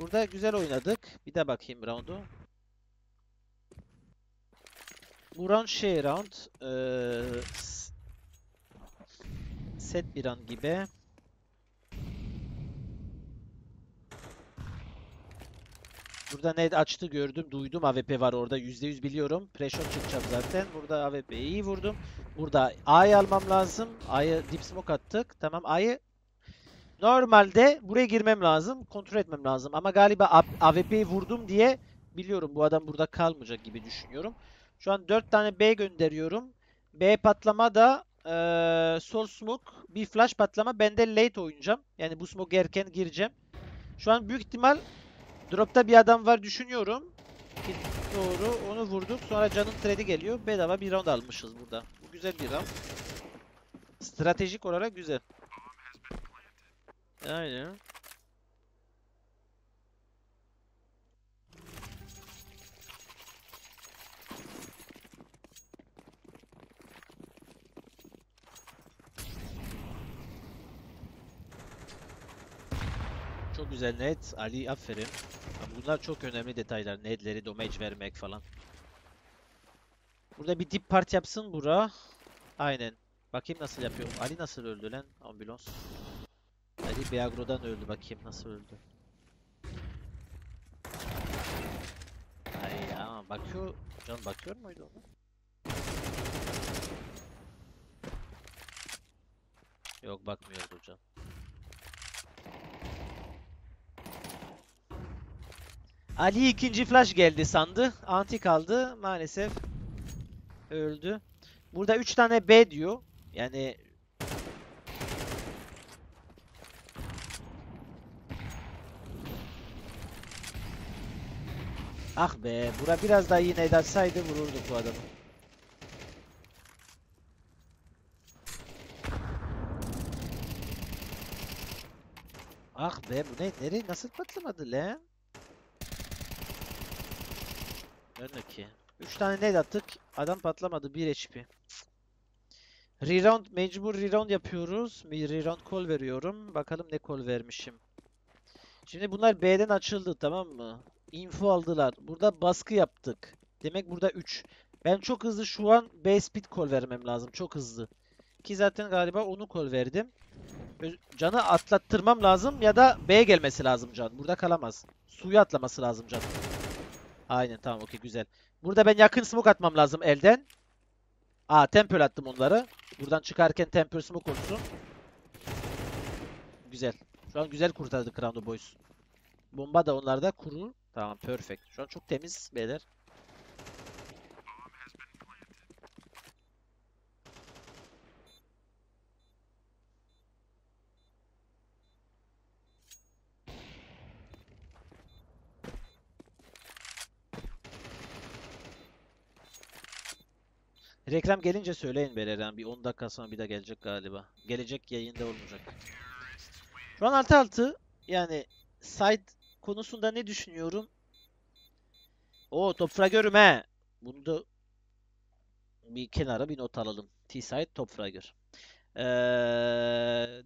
Burada güzel oynadık. Bir de bakayım round'u. Bu round round. Set bir round gibi. Burada ne açtı gördüm, duydum. AWP var orada. %100 biliyorum. Pressure çıkacağım zaten. Burada AWP'yi iyi vurdum. Burada A'yı almam lazım. A'yı deep smoke attık. Tamam, A'yı normalde buraya girmem lazım. Kontrol etmem lazım. Ama galiba AWP'yi vurdum diye biliyorum. Bu adam burada kalmayacak gibi düşünüyorum. Şu an 4 tane B gönderiyorum. B patlama da sol smoke, bir flash patlama. Ben de late oynayacağım. Yani bu smoke erken gireceğim. Şu an büyük ihtimal drop'ta bir adam var düşünüyorum. Doğru, onu vurduk. Sonra canın trade'i geliyor. Bedava bir round almışız burada. Bu güzel bir round. Stratejik olarak güzel. Aynen. Çok güzel net. Ali aferin. Bunlar çok önemli detaylar. Netleri damage vermek falan. Burada bir deep part yapsın bura. Aynen. Bakayım nasıl yapıyor. Ali nasıl öldü lan? Ambulans. Ali Biagro'dan öldü. Bakayım nasıl öldü. Ay ya. Bakıyor. Can bakıyor muydu ona? Yok, bakmıyordu can. Ali ikinci flash geldi sandı. Anti kaldı. Maalesef öldü. Burada 3 tane B diyor. Yani ah be. Bura biraz daha yine edersaydı vururduk bu adamı. Ah be. Bu ne? Nereye? Nasıl patlamadı lan? Önleki. 3 tane nade attık. Adam patlamadı. 1 HP. Reround. Mecbur reround yapıyoruz. Bir reround call veriyorum. Bakalım ne call vermişim. Şimdi bunlar B'den açıldı. Tamam mı? Info aldılar. Burada baskı yaptık. Demek burada 3. Ben çok hızlı şu an B speed call vermem lazım. Çok hızlı. Ki zaten galiba onu call verdim. Can'ı atlattırmam lazım ya da B'ye gelmesi lazım Can. Burada kalamaz. Suya atlaması lazım Can. Aynen, tamam, okey, güzel. Burada ben yakın smoke atmam lazım elden. Aa, temple attım onları. Buradan çıkarken temple smoke olsun. Güzel. Şu an güzel kurtardı Crown Boys. Bomba da onlarda kurur. Tamam, perfect. Şu an çok temiz beyler. Reklam gelince söyleyin beyler. Bir 10 dakika sonra bir daha gelecek galiba. Gelecek yayında olmayacak. Şu an 6-6. Yani side konusunda ne düşünüyorum? Oo, top fragörüm he. Bunu da bir kenara bir not alalım. T-side top fragör.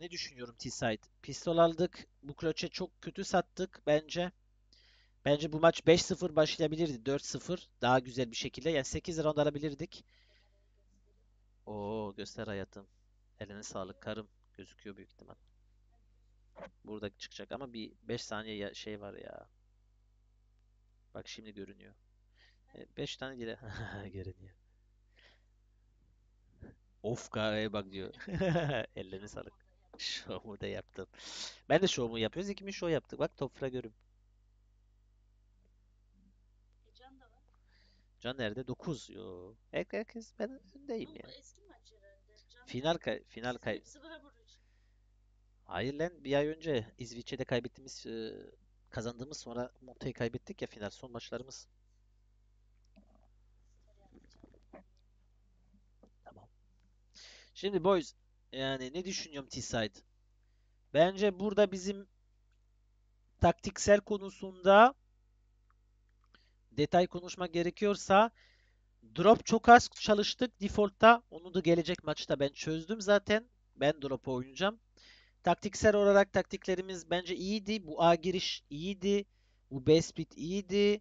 Ne düşünüyorum T-side? Pistol aldık. Bu kloçe çok kötü sattık bence. Bence bu maç 5-0 başlayabilirdi. 4-0 daha güzel bir şekilde. Yani 8 round alabilirdik. Oo, göster hayatım. Eline sağlık karım. Gözüküyor büyük ihtimal. Burada çıkacak ama bir 5 saniye şey var ya. Bak şimdi görünüyor. 5 tane dile görünüyor. Of kahveye bak diyor. Ellerine sağlık. Şovumu da yaptım. Ben de şovumu yapıyoruz. İkimiz şov yaptık. Bak Tofra görüm. Can da var. Can nerede? 9. Yo. Herkes ben öndeyim ya. Eski maç herhalde. Can final kay. Hayır lan, bir ay önce İsviçre'de kaybettiğimiz kazandığımız sonra Monte'yi kaybettik ya, final son maçlarımız. Tamam. Şimdi boys, yani ne düşünüyorum T-Side? Bence burada bizim taktiksel konusunda detay konuşmak gerekiyorsa drop çok az çalıştık default'ta. Onu da gelecek maçta ben çözdüm zaten. Ben drop'a oynayacağım. Taktiksel olarak taktiklerimiz bence iyiydi. Bu A giriş iyiydi. Bu B split iyiydi.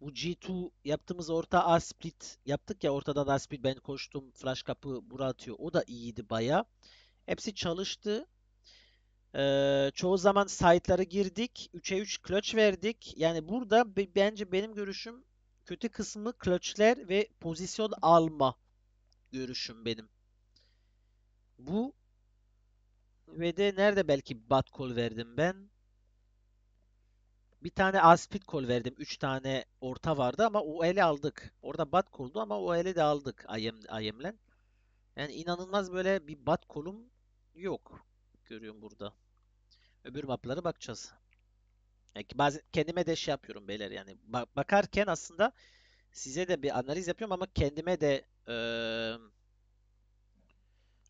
Bu G2 yaptığımız orta A split yaptık ya, ortadan A split ben koştum. Flash kapı bura atıyor. O da iyiydi baya. Hepsi çalıştı. Çoğu zaman side'lara girdik. 3'e 3 clutch verdik. Yani burada bence benim görüşüm, kötü kısmı clutch'ler ve pozisyon alma görüşüm benim. Bu ve de nerede belki bad call verdim ben? Bir tane aspit call verdim. 3 tane orta vardı ama o ele aldık. Orada bad call'du ama o ele de aldık IM'le. Yani inanılmaz böyle bir bad call'um yok. Görüyorum burada. Öbür maplara bakacağız. Yani bazen kendime de şey yapıyorum beyler, yani bakarken aslında size de bir analiz yapıyorum ama kendime de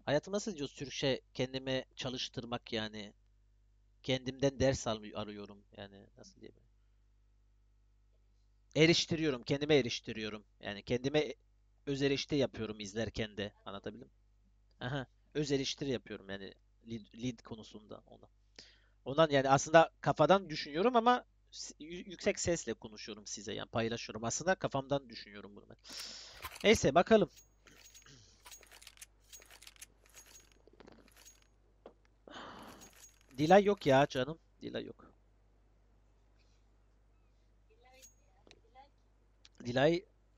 hayatım nasıl diyoruz Türkçe, kendime çalıştırmak yani. Kendimden ders arıyorum yani, nasıl diyeyim. Eriştiriyorum, kendime eriştiriyorum. Yani kendime öz eleştiri yapıyorum izlerken de, anlatabildim. Aha, öz eleştiri yapıyorum yani lead konusunda ona. Ondan yani aslında kafadan düşünüyorum ama yüksek sesle konuşuyorum size, yani paylaşıyorum. Aslında kafamdan düşünüyorum bunu ben. Neyse bakalım. Dilay yok ya canım. Dilay yok.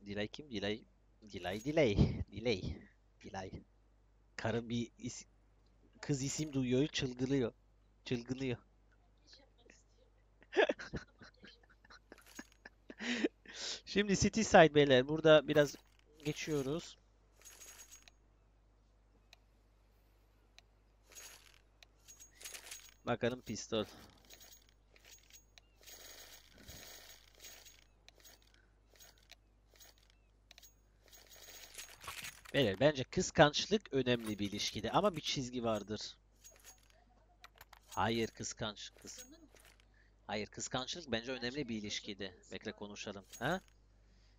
Dilay kim? Dilay. Karım bir kız isim duyuyor, çılgınıyor. Şimdi City Side beyler, burada biraz geçiyoruz. Bakalım pistol. Beyler bence kıskançlık önemli bir ilişkide ama bir çizgi vardır. Hayır kıskançlık bence önemli bir ilişkide. Bekle konuşalım. Ha?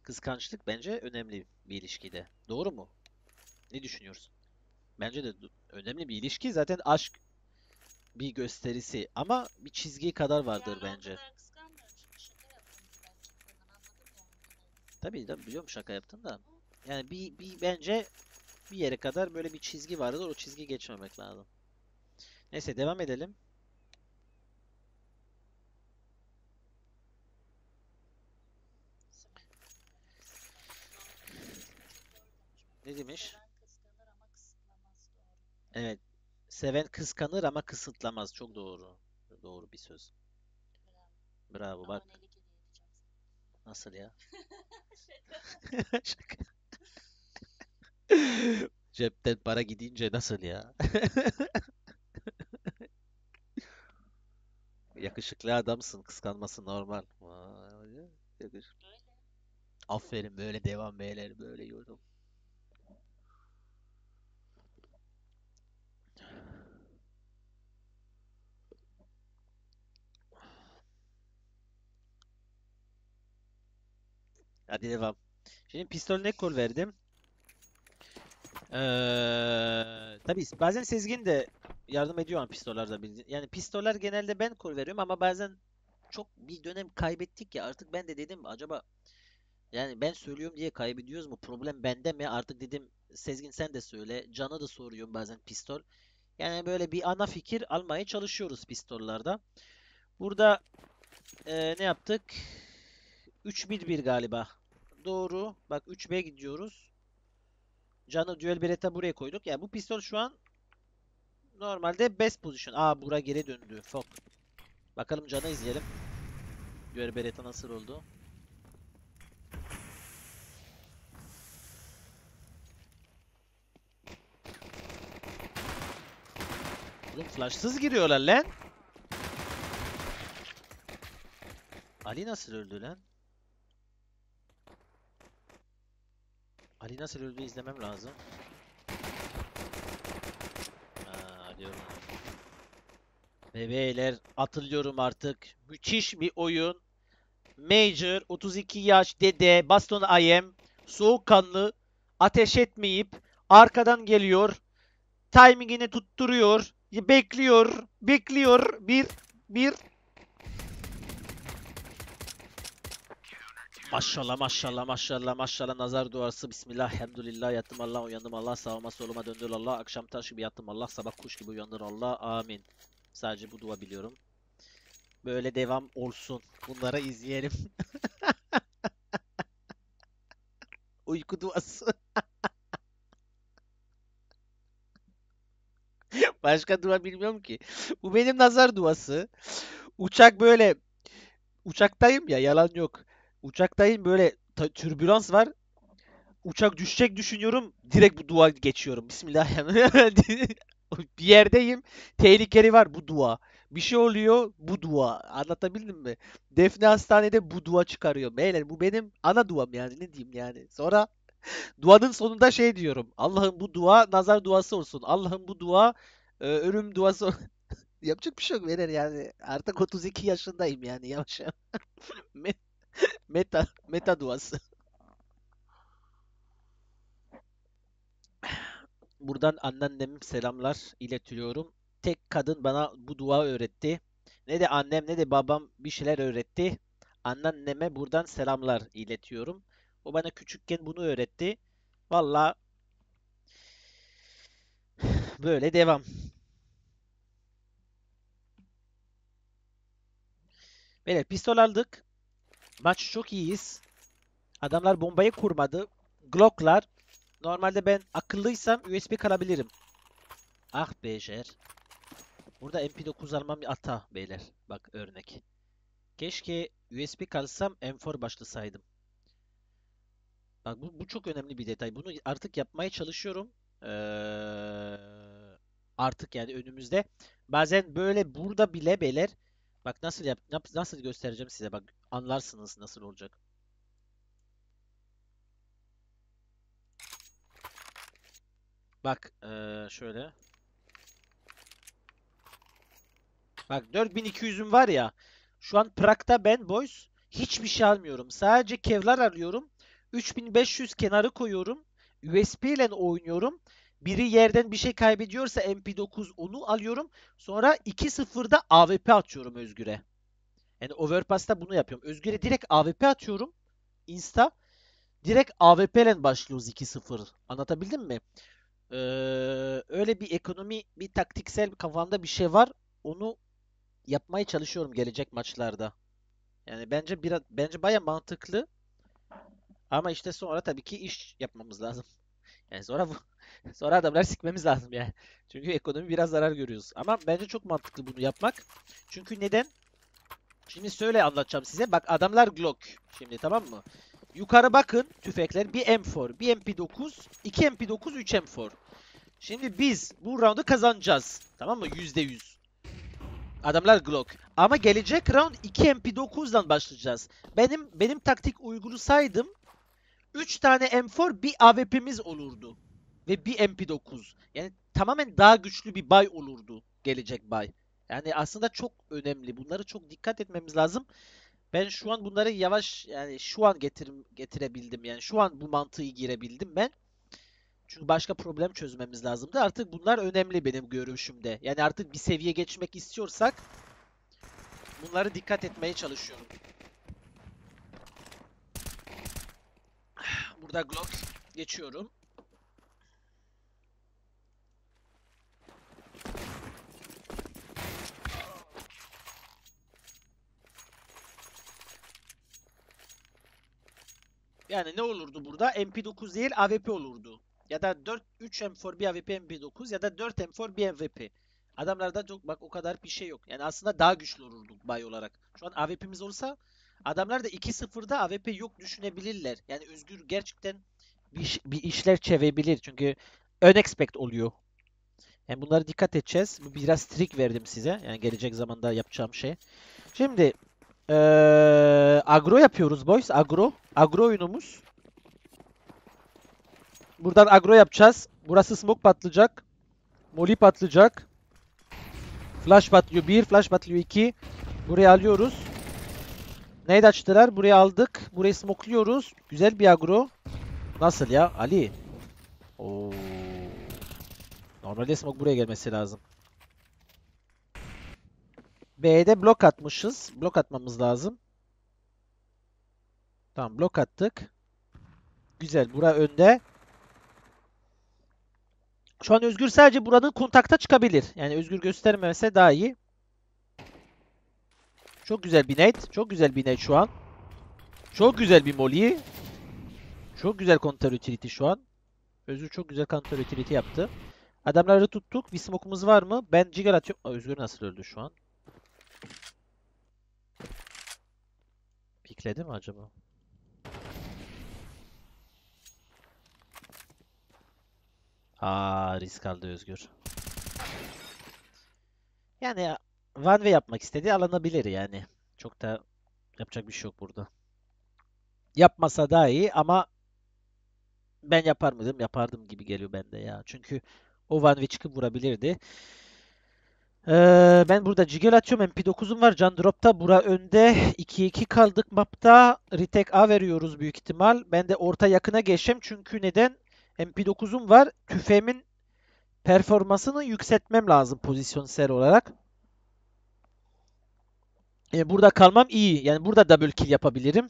Kıskançlık bence önemli bir ilişkide. Doğru mu? Ne düşünüyorsun? Bence de önemli bir ilişki. Zaten aşk bir gösterisi ama bir çizgiye kadar vardır bence. Tabii de biliyorum, şaka yaptım da. Yani bence bir yere kadar böyle bir çizgi vardır. O çizgi geçmemek lazım. Neyse devam edelim. Ne demiş? Evet. Seven kıskanır ama kısıtlamaz. Çok doğru. Doğru bir söz. Bravo bak. Nasıl ya? Şaka. Cepten para gidince nasıl ya? Yakışıklı adamsın. Kıskanması normal. Vay, yakışıklı. Aferin, böyle devam beyler. Böyle yorum. Hadi devam. Şimdi pistol ne kol verdim? Tabii bazen Sezgin de yardım ediyor ama pistollarda bildiğin. Yani pistoller genelde ben kol veriyorum ama bazen çok bir dönem kaybettik ya, artık ben de dedim acaba yani ben söylüyorum diye kaybediyoruz mu? Problem bende mi? Artık dedim Sezgin sen de söyle. Can'a da soruyorum bazen pistol. Yani böyle bir ana fikir almaya çalışıyoruz pistollarda. Burada ne yaptık? 3-1-1 galiba. Doğru. Bak 3B gidiyoruz. Canı Duel Beretta buraya koyduk. Yani bu pistol şu an normalde best position. Aa, bura geri döndü. Fuck. Bakalım Can'ı izleyelim. Duel Beretta nasıl oldu? Oğlum flashsız giriyorlar lan. Ali nasıl öldü lan? Ali nasıl öldü izlemem lazım. Alıyorum. Bebeyler atılıyorum artık. Müthiş bir oyun. Major 32 yaş dede baston ayem. Soğukkanlı. Ateş etmeyip arkadan geliyor. Timingini tutturuyor. Bekliyor. Bekliyor. Bir. Maşallah maşallah maşallah maşallah, nazar duası, bismillah, elhamdülillah, yattım Allah, uyandım Allah, sağıma soluma döndür Allah, akşam taş gibi yattım Allah, sabah kuş gibi uyandır Allah, amin. Sadece bu dua biliyorum. Böyle devam olsun. Bunları izleyelim. Uyku duası. Başka dua bilmiyorum ki. Bu benim nazar duası. Uçak böyle. Uçaktayım ya, yalan yok. Uçaktayım, böyle türbülans var. Uçak düşecek düşünüyorum. Direkt bu dua geçiyorum. Bismillahirrahmanirrahim. Bir yerdeyim. Tehlikeli var, bu dua. Bir şey oluyor, bu dua. Anlatabildim mi? Defne hastanede bu dua çıkarıyor. Beyler bu benim ana duam yani. Ne diyeyim yani. Sonra duanın sonunda şey diyorum. Allah'ım bu dua nazar duası olsun. Allah'ım bu dua ölüm duası olsun. Yapacak bir şey yok beyler yani. Artık 32 yaşındayım yani. Yavaş yavaş. Meta duası. Buradan anneannemin selamlar iletiyorum. Tek kadın bana bu dua öğretti. Ne de annem ne de babam bir şeyler öğretti. Anneanneme buradan selamlar iletiyorum. O bana küçükken bunu öğretti. Vallahi böyle devam. Böyle pistol aldık. Maç çok iyiyiz. Adamlar bombayı kurmadı. Glock'lar. Normalde ben akıllıysam USB kalabilirim. Ah beyler. Burada MP9 almam bir hata beyler. Bak örnek. Keşke USB kalsam M4 başlasaydım. Bak bu çok önemli bir detay. Bunu artık yapmaya çalışıyorum. Artık yani önümüzde. Bazen böyle burada bile beyler. Bak nasıl göstereceğim size, bak anlarsınız nasıl olacak. Bak şöyle. Bak 4200'üm var ya. Şu an Prag'da ben boys hiçbir şey almıyorum. Sadece kevlar alıyorum. 3500 kenarı koyuyorum. USB ile oynuyorum. Biri yerden bir şey kaybediyorsa MP9 onu alıyorum. Sonra 2-0'da AWP atıyorum Özgür'e. Yani Overpass'ta bunu yapıyorum. Özgür'e direkt AWP atıyorum. Insta. Direkt AWP ile başlıyoruz 2-0. Anlatabildim mi? Öyle bir ekonomi, bir taktiksel kafamda bir şey var. Onu yapmaya çalışıyorum gelecek maçlarda. Yani bence bayağı mantıklı. Ama işte sonra tabii ki iş yapmamız lazım. Yani sonra adamlar sikmemiz lazım yani. Çünkü ekonomi biraz zarar görüyoruz. Ama bence çok mantıklı bunu yapmak. Çünkü neden? Şimdi söyle anlatacağım size. Bak adamlar Glock. Şimdi tamam mı? Yukarı bakın tüfekler. Bir M4, bir MP9, 2 MP9, 3 M4. Şimdi biz bu roundu kazanacağız. Tamam mı? %100. Adamlar Glock. Ama gelecek round 2 MP9'dan başlayacağız. Benim taktik uygulasaydım 3 tane M4 bir AWP'miz olurdu. Ve bir MP9. Yani tamamen daha güçlü bir buy olurdu. Gelecek buy. Yani aslında çok önemli. Bunlara çok dikkat etmemiz lazım. Ben şu an bunları yavaş, yani şu an getirebildim. Yani şu an bu mantığı girebildim ben. Çünkü başka problem çözmemiz lazımdı. Artık bunlar önemli benim görüşümde. Yani artık bir seviye geçmek istiyorsak bunlara dikkat etmeye çalışıyorum. Burada Glock geçiyorum. Yani ne olurdu burada? MP9 değil AWP olurdu. ya da 3 M4 bir AWP MP9 ya da 4 M4 bir MVP. Adamlarda çok bak o kadar bir şey yok. Yani aslında daha güçlü olurduk bay olarak. Şu an AWP'miz olsa adamlar da 2-0'da AWP yok düşünebilirler. Yani Özgür gerçekten bir işler çevirebilir. Çünkü unexpected oluyor. Yani bunlara dikkat edeceğiz. Biraz trik verdim size. Yani gelecek zamanda yapacağım şey. Şimdi agro yapıyoruz boys. Agro oyunumuz. Buradan agro yapacağız. Burası smoke patlayacak. Molly patlayacak. Flash patlıyor 1. Flash patlıyor 2. Burayı alıyoruz. Nade açtılar. Burayı aldık. Burayı smokluyoruz. Güzel bir agro. Nasıl ya? Ali. Oo. Normalde smoke buraya gelmesi lazım. B'de blok atmışız. Blok atmamız lazım. Tamam blok attık. Güzel. Bura önde. Şu an Özgür sadece buranın kontakta çıkabilir. Yani Özgür göstermemese daha iyi. Çok güzel bir nade. Çok güzel bir nade şu an. Çok güzel bir molly. Çok güzel counter utility şu an. Özgür çok güzel counter utility yaptı. Adamları tuttuk. Bir smoke'umuz var mı? Ben jiggle atıyorum. Aa, Özgür nasıl öldü şu an? Pikledi mi acaba? Aa, risk aldı Özgür. Yani one way yapmak istedi. Alınabilir yani. Çok da yapacak bir şey yok burada. Yapmasa daha iyi ama ben yapar mıydım? Yapardım gibi geliyor bende ya. Çünkü o one way çıkıp vurabilirdi. Ben burada jiggle atıyorum. MP9'um var. Can drop'ta. Bura önde. 2-2 kaldık mapta. Retake A veriyoruz büyük ihtimal. Ben de orta yakına geçeyim. Çünkü neden? MP9'um var. Tüfeğimin performansını yükseltmem lazım pozisyonsel olarak. Burada kalmam iyi. Yani burada double kill yapabilirim.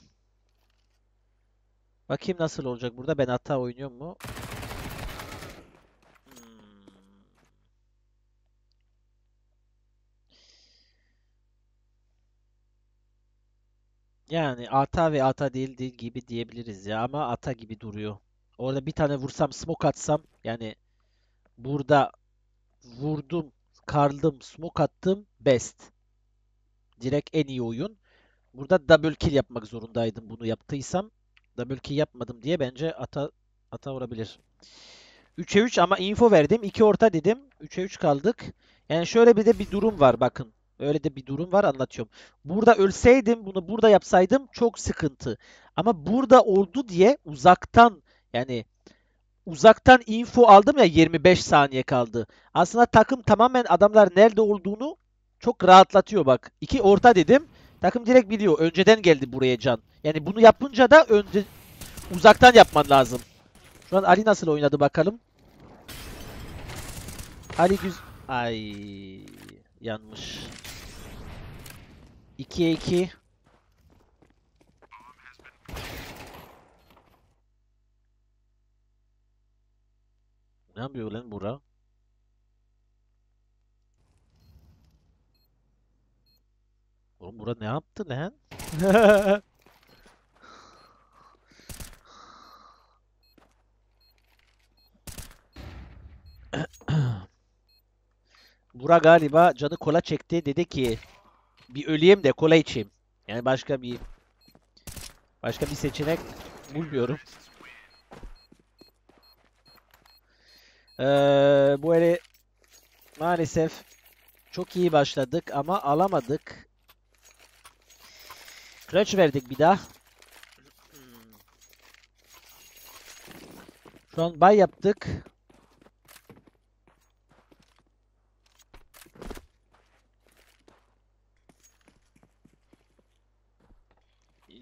Bakayım nasıl olacak burada. Ben hata oynuyor mu? Yani ata ve ata değil gibi diyebiliriz ya ama ata gibi duruyor. Orada bir tane vursam, smoke atsam yani burada vurdum, kardım, smoke attım, best. Direkt en iyi oyun. Burada double kill yapmak zorundaydım bunu yaptıysam. Double kill yapmadım diye bence ata vurabilir. 3'e 3 ama info verdim. 2 orta dedim. 3'e 3 kaldık. Yani şöyle bir de bir durum var bakın. Öyle de bir durum var anlatıyorum. Burada ölseydim bunu burada yapsaydım çok sıkıntı. Ama burada oldu diye uzaktan yani uzaktan info aldım ya 25 saniye kaldı. Aslında takım tamamen adamlar nerede olduğunu çok rahatlatıyor bak. 2 orta dedim. Takım direkt biliyor. Önceden geldi buraya can. Yani bunu yapınca da önce uzaktan yapman lazım. Şu an Ali nasıl oynadı bakalım. Ali güzel. Ay yanmış. 2'ye 2. Ne yapıyor lan bura? Oğlum bura ne yaptı lan? Bura galiba canı kola çekti. Dedi ki bir öleyim de kola içeyim. Yani başka bir seçenek bulmuyorum. Bu ele maalesef çok iyi başladık ama alamadık. Clutch verdik bir daha. Şu an buy yaptık.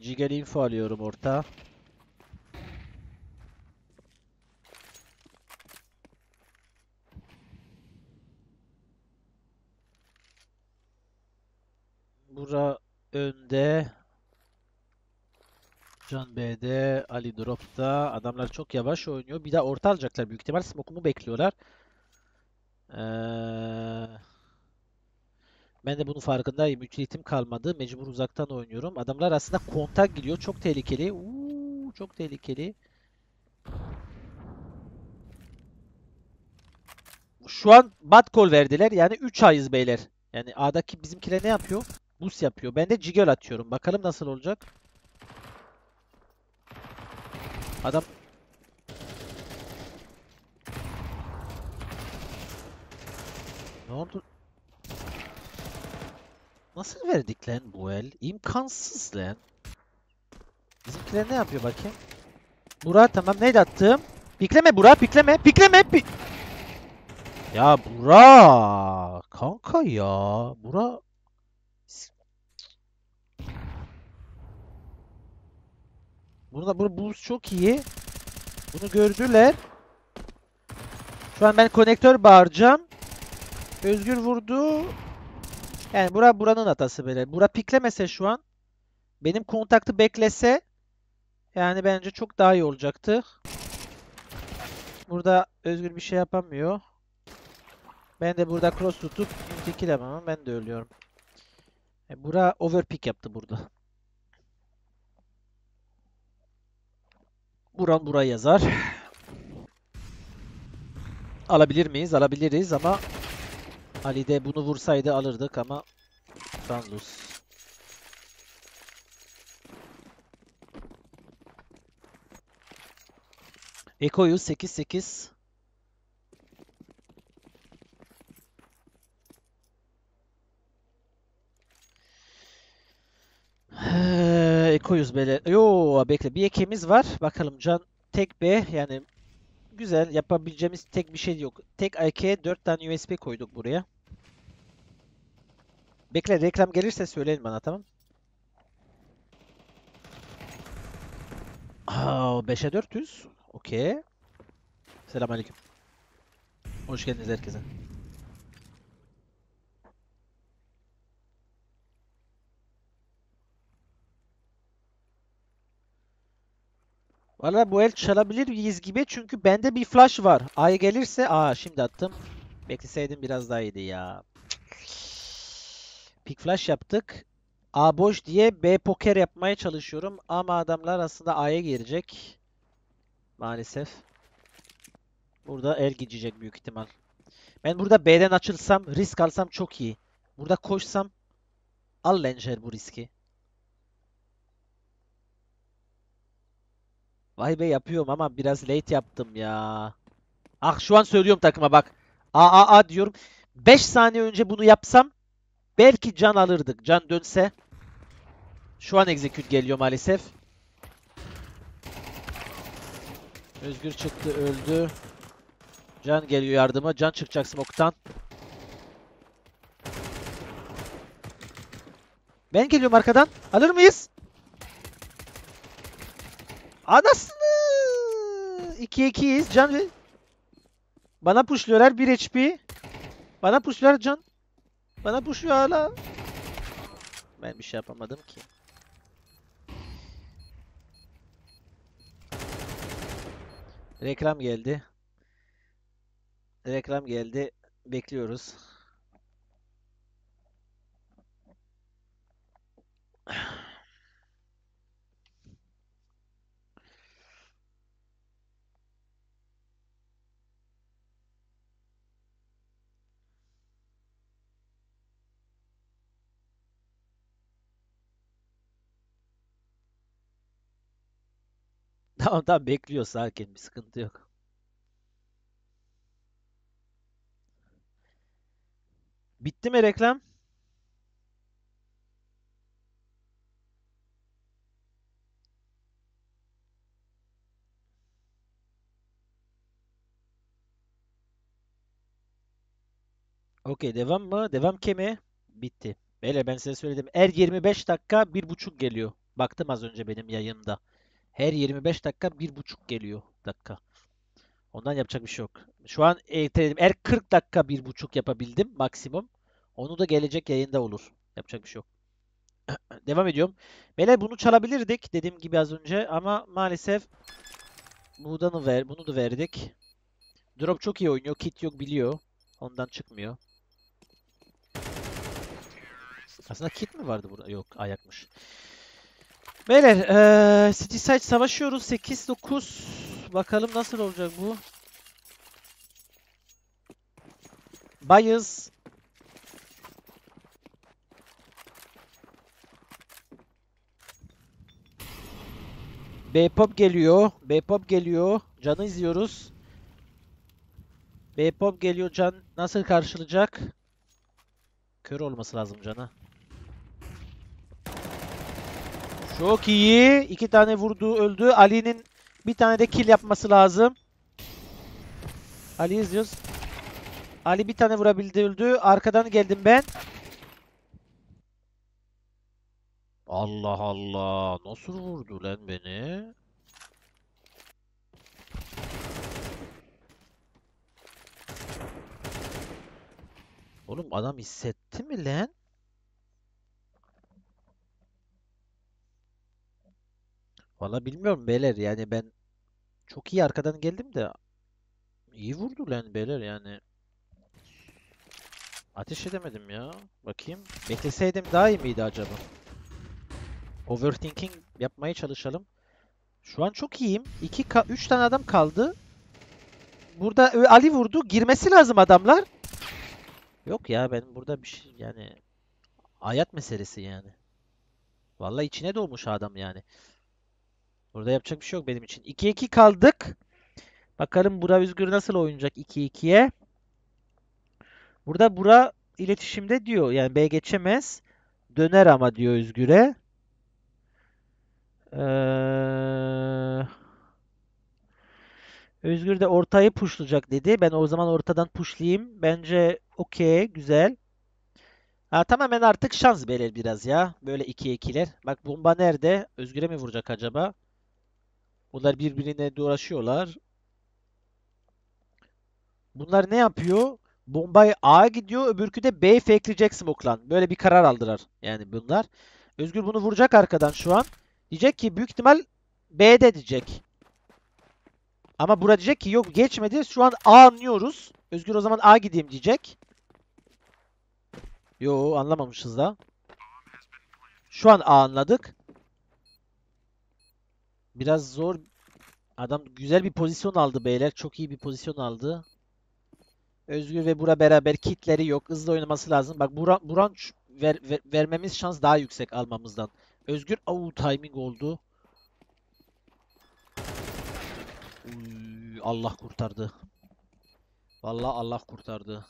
Jigel info alıyorum orta. Bura önde. Can B'de. Ali drop'ta. Adamlar çok yavaş oynuyor. Bir daha orta alacaklar büyük ihtimal. Smoke'umu bekliyorlar. Ben de bunun farkındayım. Ütilitim kalmadı. Mecbur uzaktan oynuyorum. Adamlar aslında kontak gidiyor. Çok tehlikeli. Çok tehlikeli. Şu an bad call verdiler. Yani 3 ayız beyler. Yani A'daki bizimkiler ne yapıyor? Bus yapıyor. Ben de jiggle atıyorum. Bakalım nasıl olacak. Adam... Ne oldu? Nasıl verdik lan bu el? İmkansız lan. Bizimkiler ne yapıyor bakayım? Burak tamam, neydi attım? Pikleme Burak, pikleme, pikleme. Ya Burak kanka ya. Burak. Burada bu çok iyi. Bunu gördüler. Şu an ben konektör bağıracağım. Özgür vurdu. Yani buranın hatası böyle. Burak piklemese şu an. Benim kontaktı beklese. Yani bence çok daha iyi olacaktı. Burada Özgür bir şey yapamıyor. Ben de burada cross tutup intikilemem ama ben de ölüyorum. Burak overpick yaptı burada. Buran buraya yazar. Alabilir miyiz? Alabiliriz ama Ali de bunu vursaydı alırdık ama Danlus. Eko'yu 8-8. Eko'yuz böyle. Yo bekle. Bir ekimiz var. Bakalım can tek B. Yani güzel. Yapabileceğimiz tek bir şey yok. Tek AK'ye 4 tane USB koyduk buraya. Bekle. Reklam gelirse söyleyin bana, tamam. 5'e 400. Okey. Selamünaleyküm. Hoş geldiniz herkese. Valla bu el çalabilir miyiz gibi, çünkü bende bir flash var. A'ya gelirse, şimdi attım. Bekleseydim biraz daha iyiydi ya. Pick flash yaptık. A boş diye B poker yapmaya çalışıyorum ama adamlar aslında A'ya girecek. Maalesef. Burada el gidecek büyük ihtimal. Ben burada B'den açılsam, risk alsam çok iyi. Burada koşsam, al Lenjer bu riski. Vay be, yapıyorum ama biraz late yaptım ya. Ah, şu an söylüyorum takıma bak. A diyorum. 5 saniye önce bunu yapsam belki can alırdık. Can dönse. Şu an execute geliyor maalesef. Özgür çıktı, öldü. Can geliyor yardıma. Can çıkacak smoke'tan. Ben geliyorum arkadan. Alır mıyız? Anasını! 2-2'yiz. Can ve... Bana pushluyorlar. 1 HP. Bana pushluyorlar Can. Bana pushluyor hala. Ben bir şey yapamadım ki. Reklam geldi. Reklam geldi. Bekliyoruz. Tamam, bekliyor, sakin, bir sıkıntı yok. Bitti mi reklam? Okey, devam mı? Devam kemi? Bitti. Beyler, ben size söyledim. Her 25 dakika 1,5 geliyor. Baktım az önce benim yayında. Her 25 dakika 1,5 geliyor dakika. Ondan yapacak bir şey yok. Şu an her 40 dakika 1,5 yapabildim maksimum. Onu da gelecek yayında olur. Yapacak bir şey yok. Devam ediyorum. Beyler, bunu çalabilirdik dediğim gibi az önce ama maalesef bunu da verdik. Drop çok iyi oynuyor. Kit yok, biliyor. Ondan çıkmıyor. Aslında kit mi vardı burada? Yok, ayakmış. Beyler, City Side savaşıyoruz. 8-9. Bakalım nasıl olacak bu. Bayız. B-pop geliyor. B-pop geliyor. Can'ı izliyoruz. B-pop geliyor. Can nasıl karşılayacak? Kör olması lazım Can'a. Çok iyi. 2 tane vurdu, öldü. Ali'nin bir tane de kill yapması lazım. Ali izliyoruz. Ali bir tane vurabildi, öldü. Arkadan geldim ben. Allah Allah. Nasıl vurdu lan beni? Oğlum adam hissetti mi lan? Valla bilmiyorum beyler, yani ben çok iyi arkadan geldim de iyi vurdu lan beyler yani. Ateş edemedim ya. Bakayım. Bekleseydim daha iyi miydi acaba? Overthinking yapmaya çalışalım. Şu an çok iyiyim. 3 tane adam kaldı. Burada Ali vurdu. Girmesi lazım adamlar. Yok ya, benim burada bir şey yani. Hayat meselesi yani. Vallahi içine dolmuş adam yani. Burada yapacak bir şey yok benim için. 2-2 kaldık. Bakalım Burak Özgür nasıl oynayacak 2-2'ye. Burada Burak iletişimde diyor. Yani B geçemez. Döner ama diyor Özgür'e. Özgür de ortayı pushlayacak dedi. Ben o zaman ortadan pushlayayım. Bence okey. Güzel. Ha, tamamen artık şans belir biraz ya. Böyle 2-2'ler. Bak bomba nerede? Özgür'e mi vuracak acaba? Bunlar birbirine dolaşıyorlar. Bunlar ne yapıyor? Bombayı A'ya gidiyor. Öbürkü de B'ye fakeleyecek smoke'lan. Böyle bir karar aldılar. Yani bunlar. Özgür bunu vuracak arkadan şu an. Diyecek ki büyük ihtimal B'de diyecek. Ama Burak diyecek ki yok geçmedi. Şu an A anlıyoruz. Özgür o zaman A gideyim diyecek. Yo, anlamamışız da. Şu an A anladık. Biraz zor. Adam güzel bir pozisyon aldı beyler. Çok iyi bir pozisyon aldı. Özgür ve Burak beraber, kitleri yok. Hızlı oynaması lazım. Bak Buran vermemiz şans daha yüksek almamızdan. Özgür timing oldu. Uy, Allah kurtardı. Vallahi Allah kurtardı.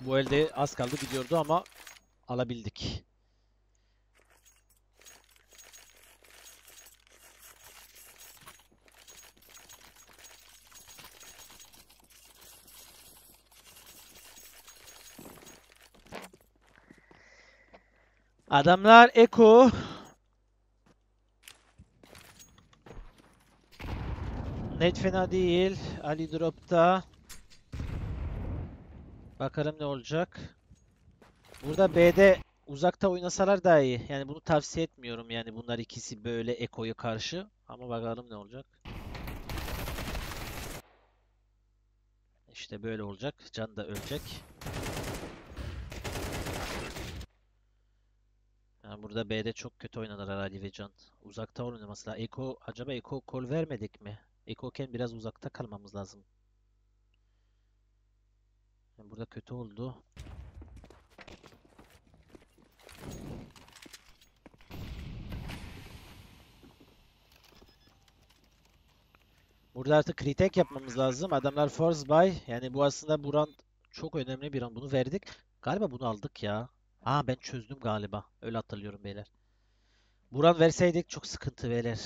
Bu elde az kaldı gidiyordu ama alabildik. Adamlar eko. Net fena değil. Ali drop'ta. Bakalım ne olacak. Burada B'de uzakta oynasalar daha iyi. Yani bunu tavsiye etmiyorum. Yani bunlar ikisi böyle ekoyu karşı. Ama bakalım ne olacak. İşte böyle olacak. Can da ölecek. Yani burada B'de çok kötü oynadılar Ali ve Can. Uzakta oynaması lazım. Eko, acaba Eko kol vermedik mi? Ekoken biraz uzakta kalmamız lazım. Yani burada kötü oldu. Burada artık kritek yapmamız lazım. Adamlar force buy. Yani bu aslında Buran çok önemli bir an. Bunu verdik. Galiba bunu aldık ya. Aa, ben çözdüm galiba. Öyle hatırlıyorum beyler. Buran verseydik çok sıkıntı beyler.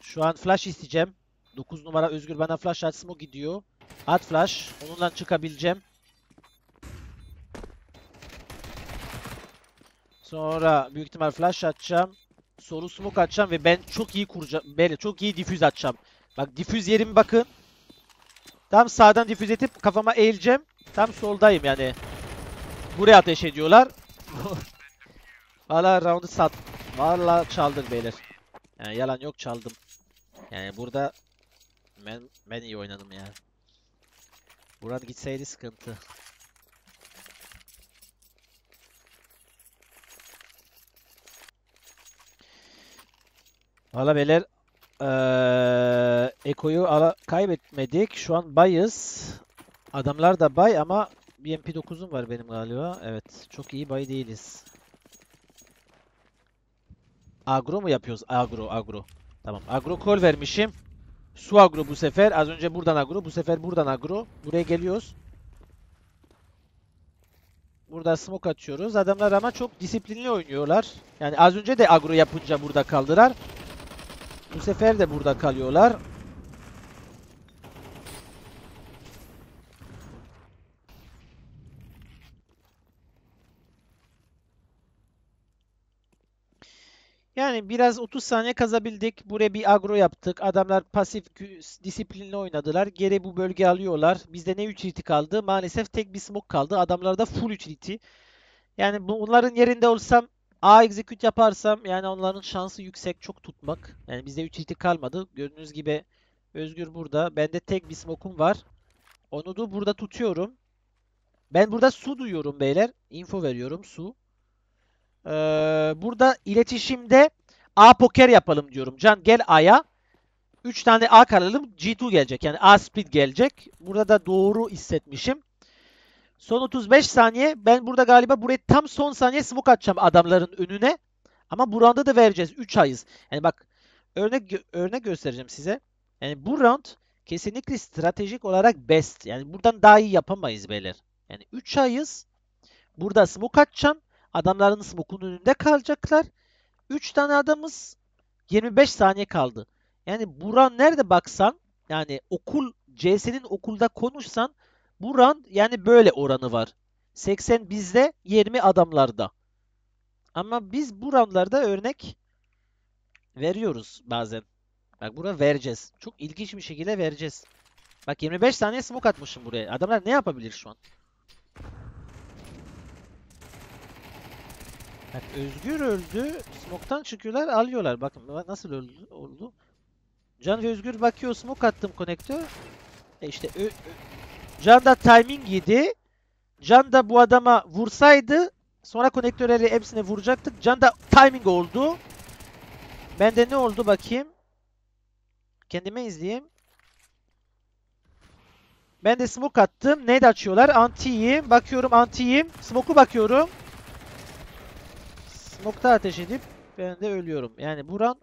Şu an flash isteyeceğim. 9 numara Özgür bana flash atsın, o gidiyor. At flash. Onunla çıkabileceğim. Sonra büyük ihtimal flash atacağım. Solu smoke atacağım ve ben çok iyi kuracağım. Beyler çok iyi diffuse atacağım. Bak diffuse yerim bakın. Tam sağdan diffuse edip kafama eğileceğim. Tam soldayım yani. Buraya ateş ediyorlar. Valla round'u sat. Valla çaldım beyler. Yani yalan yok, çaldım. Yani burada ben iyi oynadım yani. Buran gitseydi sıkıntı. Valla beyler Eko'yu kaybetmedik. Şu an bayız. Adamlar da bay ama bir MP9'um var benim galiba. Evet. Çok iyi bay değiliz. Agro mu yapıyoruz? Agro. Tamam. Agro call vermişim. Su agro bu sefer. Az önce buradan agro. Bu sefer buradan agro. Buraya geliyoruz. Burada smoke atıyoruz. Adamlar ama çok disiplinli oynuyorlar. Yani az önce de agro yapınca burada kaldılar. Bu sefer de burada kalıyorlar. Yani biraz 30 saniye kazabildik. Buraya bir agro yaptık. Adamlar pasif disiplinli oynadılar. Geri bu bölge alıyorlar. Bizde ne utility kaldı? Maalesef tek bir smoke kaldı. Adamlarda full utility. Yani bunların yerinde olsam A execute yaparsam yani onların şansı yüksek çok tutmak. Yani bizde utility kalmadı. Gördüğünüz gibi Özgür burada. Bende tek bir smoke'um var. Onu da burada tutuyorum. Ben burada su duyuyorum beyler. Info veriyorum su. Burada iletişimde A poker yapalım diyorum. Can gel A'ya. 3 tane A karalım. G2 gelecek. Yani A split gelecek. Burada da doğru hissetmişim. Son 35 saniye. Ben burada galiba buraya tam son saniye smoke atacağım adamların önüne. Ama bu round'a da vereceğiz. 3 ayız. Yani bak örnek göstereceğim size. Yani bu round kesinlikle stratejik olarak best. Yani buradan daha iyi yapamayız beyler. Yani 3 ayız. Burada smoke atacağım. Adamların smoke'un önünde kalacaklar. 3 tane adamız. 25 saniye kaldı. Yani bu round nerede baksan yani CS'nin okulda konuşsan bu round yani böyle oranı var. 80 bizde, 20 adamlarda. Ama biz bu roundlarda örnek veriyoruz bazen. Bak buraya vereceğiz. Çok ilginç bir şekilde vereceğiz. Bak 25 saniye smoke atmışım buraya. Adamlar ne yapabilir şu an? Bak Özgür öldü. Smoke'tan çıkıyorlar, alıyorlar. Bakın nasıl öldü oldu. Can ve Özgür bakıyor. Smoke attım konektör. İşte Can da timing yedi. Can da bu adama vursaydı sonra konektörleri hepsine vuracaktık. Can da timing oldu. Bende ne oldu bakayım. Kendime izleyeyim. Ben de smoke attım. Nade açıyorlar. Antiyim. Bakıyorum antiyim. Smoke'u bakıyorum. Smoke'ta ateş edip ben de ölüyorum. Yani buran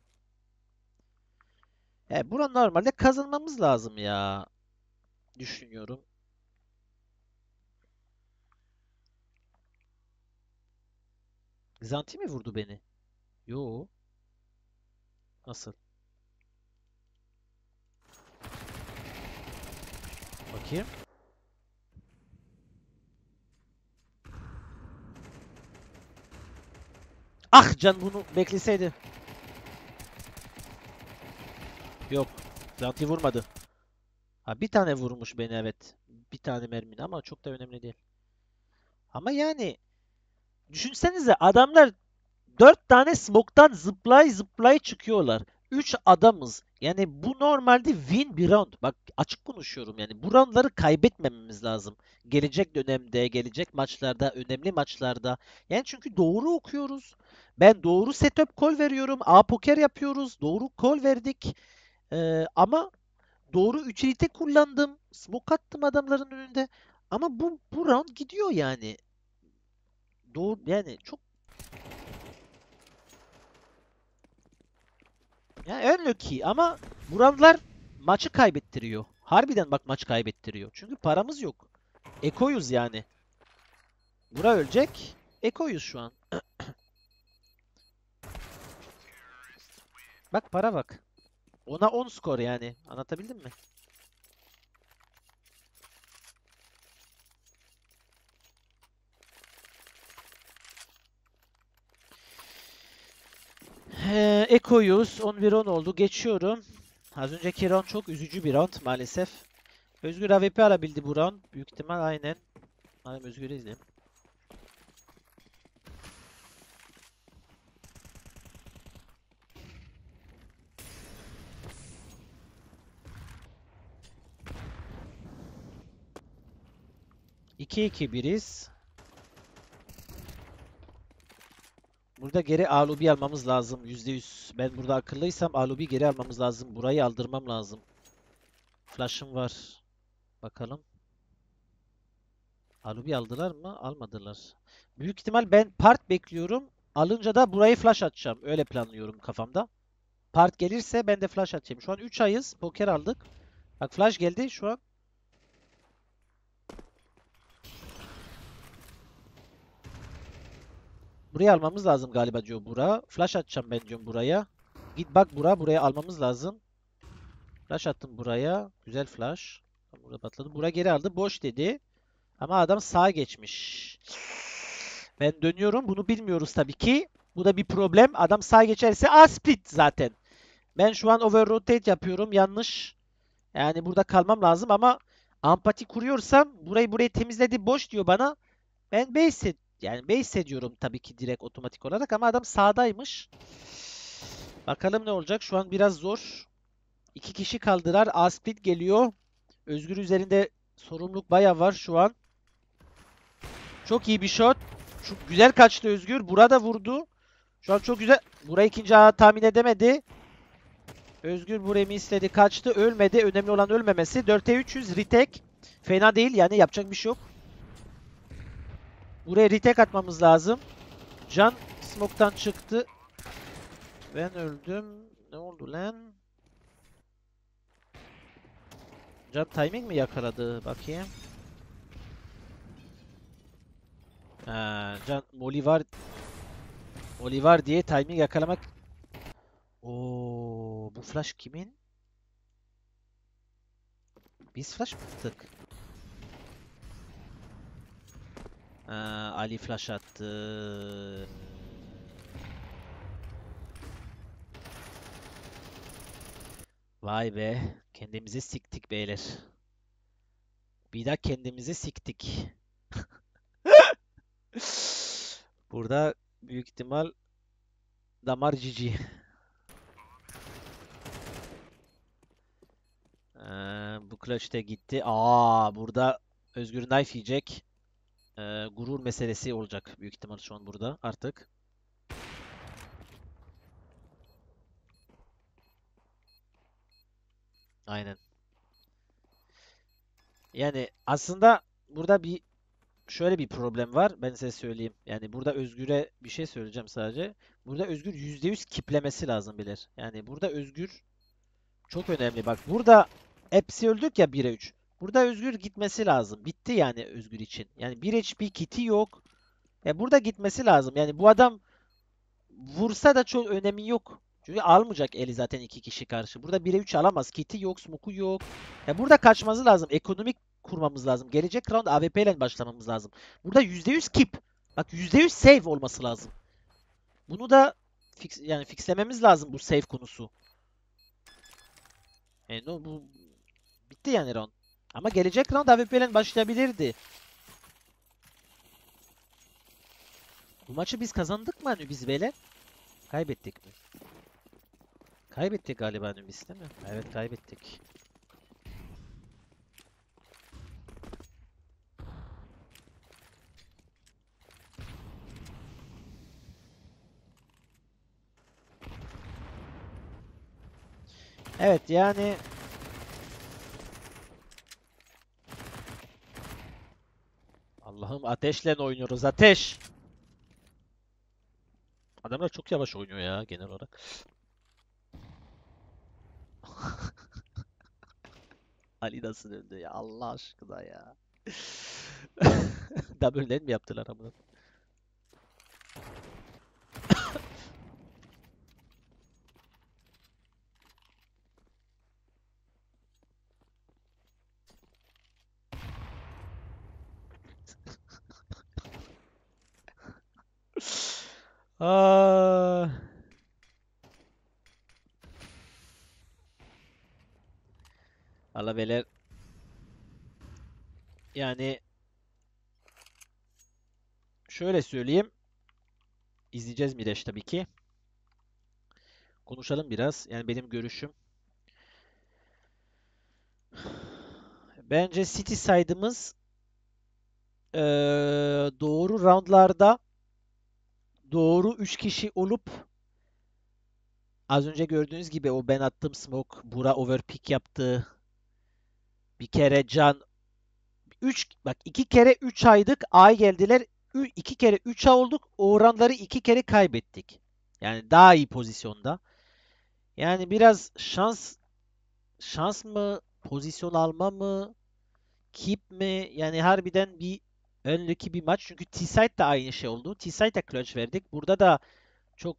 normalde kazanmamız lazım ya. Düşünüyorum. Zanti mi vurdu beni? Yo. Nasıl? Bakayım. Ah Can bunu bekleseydi. Yok. Zanti vurmadı. Ha bir tane vurmuş beni evet. Bir tane mermin ama çok da önemli değil. Ama yani düşünsenize adamlar 4 tane smoke'tan zıplay çıkıyorlar. 3 adamız. Yani bu normalde win bir round. Bak açık konuşuyorum yani. Bu roundları kaybetmememiz lazım. Gelecek dönemde, gelecek maçlarda, önemli maçlarda. Yani çünkü doğru okuyoruz. Ben doğru setup call veriyorum. A poker yapıyoruz. Doğru call verdik. Ama doğru utility kullandım. Smoke attım adamların önünde. Ama bu round gidiyor yani. Doğru yani çok. Yani unlucky ama bu roundlar maçı kaybettiriyor. Harbiden bak maç kaybettiriyor. Çünkü paramız yok. Ekoyuz yani. Bura ölecek. Ekoyuz şu an. Bak para bak. 10'a 10 skor yani. Anlatabildim mi? Ekoyuz. 11-10 oldu. Geçiyorum. Az önceki round çok üzücü bir round maalesef. Özgür AWP alabildi bu round. Büyük ihtimal aynen. Aynen Özgür'ü izleyelim. İki biriz. Burada geri alubi almamız lazım %100. Ben burada akıllıysam alubi geri almamız lazım. Burayı aldırmam lazım. Flash'ım var. Bakalım. Alubi aldılar mı? Almadılar. Büyük ihtimal ben part bekliyorum. Alınca da burayı flash atacağım. Öyle planlıyorum kafamda. Part gelirse ben de flash atacağım. Şu an 3 ayız. Poker aldık. Bak flash geldi şu an. Buraya almamız lazım galiba diyor Bura. Flash atacağım ben diyorum buraya. Git bak Bura. Buraya almamız lazım. Flash attım buraya. Güzel flash. Burada patladı. Bura geri aldı. Boş dedi. Ama adam sağa geçmiş. Ben dönüyorum. Bunu bilmiyoruz tabii ki. Bu da bir problem. Adam sağa geçerse split zaten. Ben şu an over rotate yapıyorum. Yanlış. Yani burada kalmam lazım ama empati kuruyorsam burayı temizledi. Boş diyor bana. Ben base, yani base ediyorum tabii ki direkt otomatik olarak ama adam sağdaymış. Bakalım ne olacak. Şu an biraz zor. 2 kişi kaldılar. Split geliyor. Özgür üzerinde sorumluluk bayağı var şu an. Çok iyi bir shot. Çok güzel kaçtı Özgür. Burada vurdu. Şu an çok güzel. Burayı ikinci ağa tahmin edemedi. Özgür burayı misledi. Kaçtı. Ölmedi. Önemli olan ölmemesi. 4'e 300. Retake. Fena değil. Yani yapacak bir şey yok. Buraya retake atmamız lazım. Can smoke'tan çıktı. Ben öldüm. Ne oldu lan? Can timing mi yakaladı? Bakayım. Can Molly var diye timing yakalamak. Oo, bu flash kimin? Biz flash mı attık? Ali flash attı. Vay be, kendimizi siktik beyler. Bir daha kendimizi siktik. Burada büyük ihtimal damar cici. Bu clutch de gitti. Burada Özgür knife yiyecek. Gurur meselesi olacak büyük ihtimal şu an burada artık. Aynen. Yani aslında burada şöyle bir problem var. Ben size söyleyeyim. Yani burada Özgür'e bir şey söyleyeceğim sadece. Burada Özgür %100 kiplemesi lazım bilir. Yani burada Özgür çok önemli. Bak burada hepsi öldük ya 1'e 3. Burada Özgür gitmesi lazım. Bitti yani Özgür için. Yani 1 HP kiti yok. Ya burada gitmesi lazım. Yani bu adam vursa da çok önemi yok. Çünkü almayacak eli zaten 2 kişi karşı. Burada 1'e 3 alamaz. Kiti yok, smoku yok. Ya burada kaçması lazım. Ekonomik kurmamız lazım. Gelecek round AWP ile başlamamız lazım. Burada %100 keep. Bak %100 save olması lazım. Bunu da fixlememiz lazım bu save konusu. Bu bitti yani round. Ama gelecek round AWP ile başlayabilirdi. Bu maçı biz kazandık mı hani biz böyle? Kaybettik mi? Kaybettik galiba hani biz değil mi? Evet kaybettik. Evet yani Allah'ım ateşle oynuyoruz ateş. Adamlar çok yavaş oynuyor ya genel olarak. Ali nasıl döndü ya Allah aşkına ya. Double'den mi yaptılar amına? Allah beyler. Yani şöyle söyleyeyim. İzleyeceğiz Miraç tabii ki. Konuşalım biraz. Yani benim görüşüm. Bence City side'ımız doğru roundlarda doğru 3 kişi olup az önce gördüğünüz gibi o ben attım smoke, Bura overpick yaptı. Bir kere Can 3 bak 2 kere 3 aydık. A geldiler. 2 kere 3 A olduk. Oranları 2 kere kaybettik. Yani daha iyi pozisyonda. Yani biraz şans mı, pozisyon alma mı, keep mi? Yani harbiden bir önlüki bir maç. Çünkü T-Side de aynı şey oldu. T-Side de clutch verdik. Burada da çok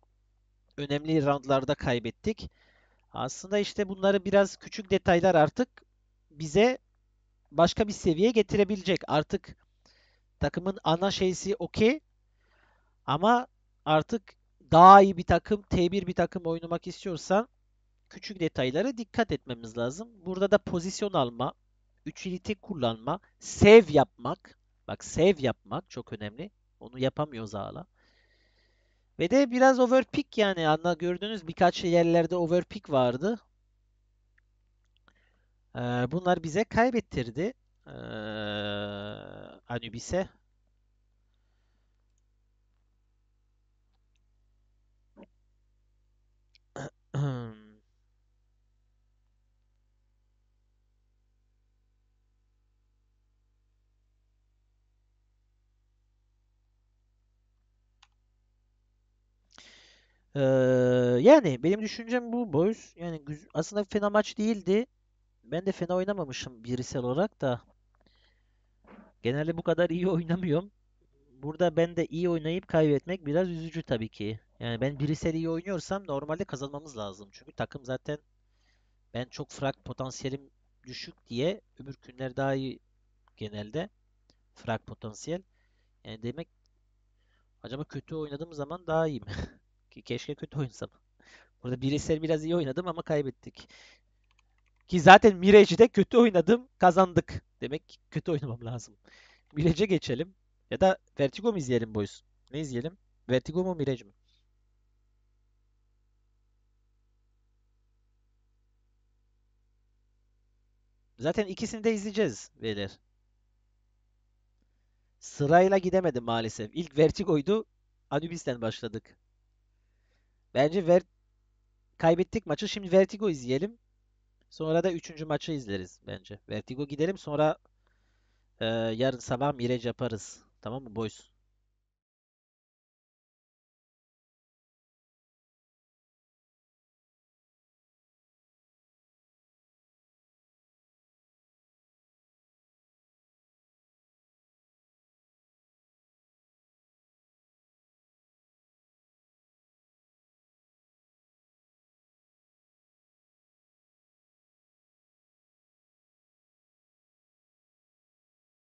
önemli roundlarda kaybettik. Aslında işte bunları biraz küçük detaylar artık bize başka bir seviyeye getirebilecek. Artık takımın ana şeysi okey. Ama artık daha iyi bir takım, T1 bir takım oynamak istiyorsan küçük detaylara dikkat etmemiz lazım. Burada da pozisyon alma, utility kullanma, save yapmak. Bak save yapmak çok önemli. Onu yapamıyoruz hala. Ve de biraz overpick yani. Gördüğünüz birkaç yerlerde overpick vardı. Bunlar bize kaybettirdi. Anubis'e. Yani benim düşüncem bu boys. Yani aslında fena maç değildi. Ben de fena oynamamışım birisel olarak da. Genelde bu kadar iyi oynamıyorum. Burada ben de iyi oynayıp kaybetmek biraz üzücü tabii ki. Yani ben birisel iyi oynuyorsam normalde kazanmamız lazım. Çünkü takım zaten ben çok frag potansiyelim düşük diye öbür günler daha iyi genelde. Frag potansiyel. Yani demek acaba kötü oynadığım zaman daha iyi mi? Ki keşke kötü oynasam. Burada bireysel biraz iyi oynadım ama kaybettik. Ki zaten Mirage'de kötü oynadım, kazandık. Demek ki kötü oynamam lazım. Mirage'e geçelim. Ya da Vertigo mu izleyelim boys? Ne izleyelim? Vertigo mu Mirage mi? Zaten ikisini de izleyeceğiz beyler. Sırayla gidemedim maalesef. İlk Vertigo'ydu. Anubis'ten başladık. Bence kaybettik maçı. Şimdi Vertigo izleyelim. Sonra da 3. maçı izleriz bence. Vertigo gidelim. Sonra yarın sabah Mirage yaparız. Tamam mı boys?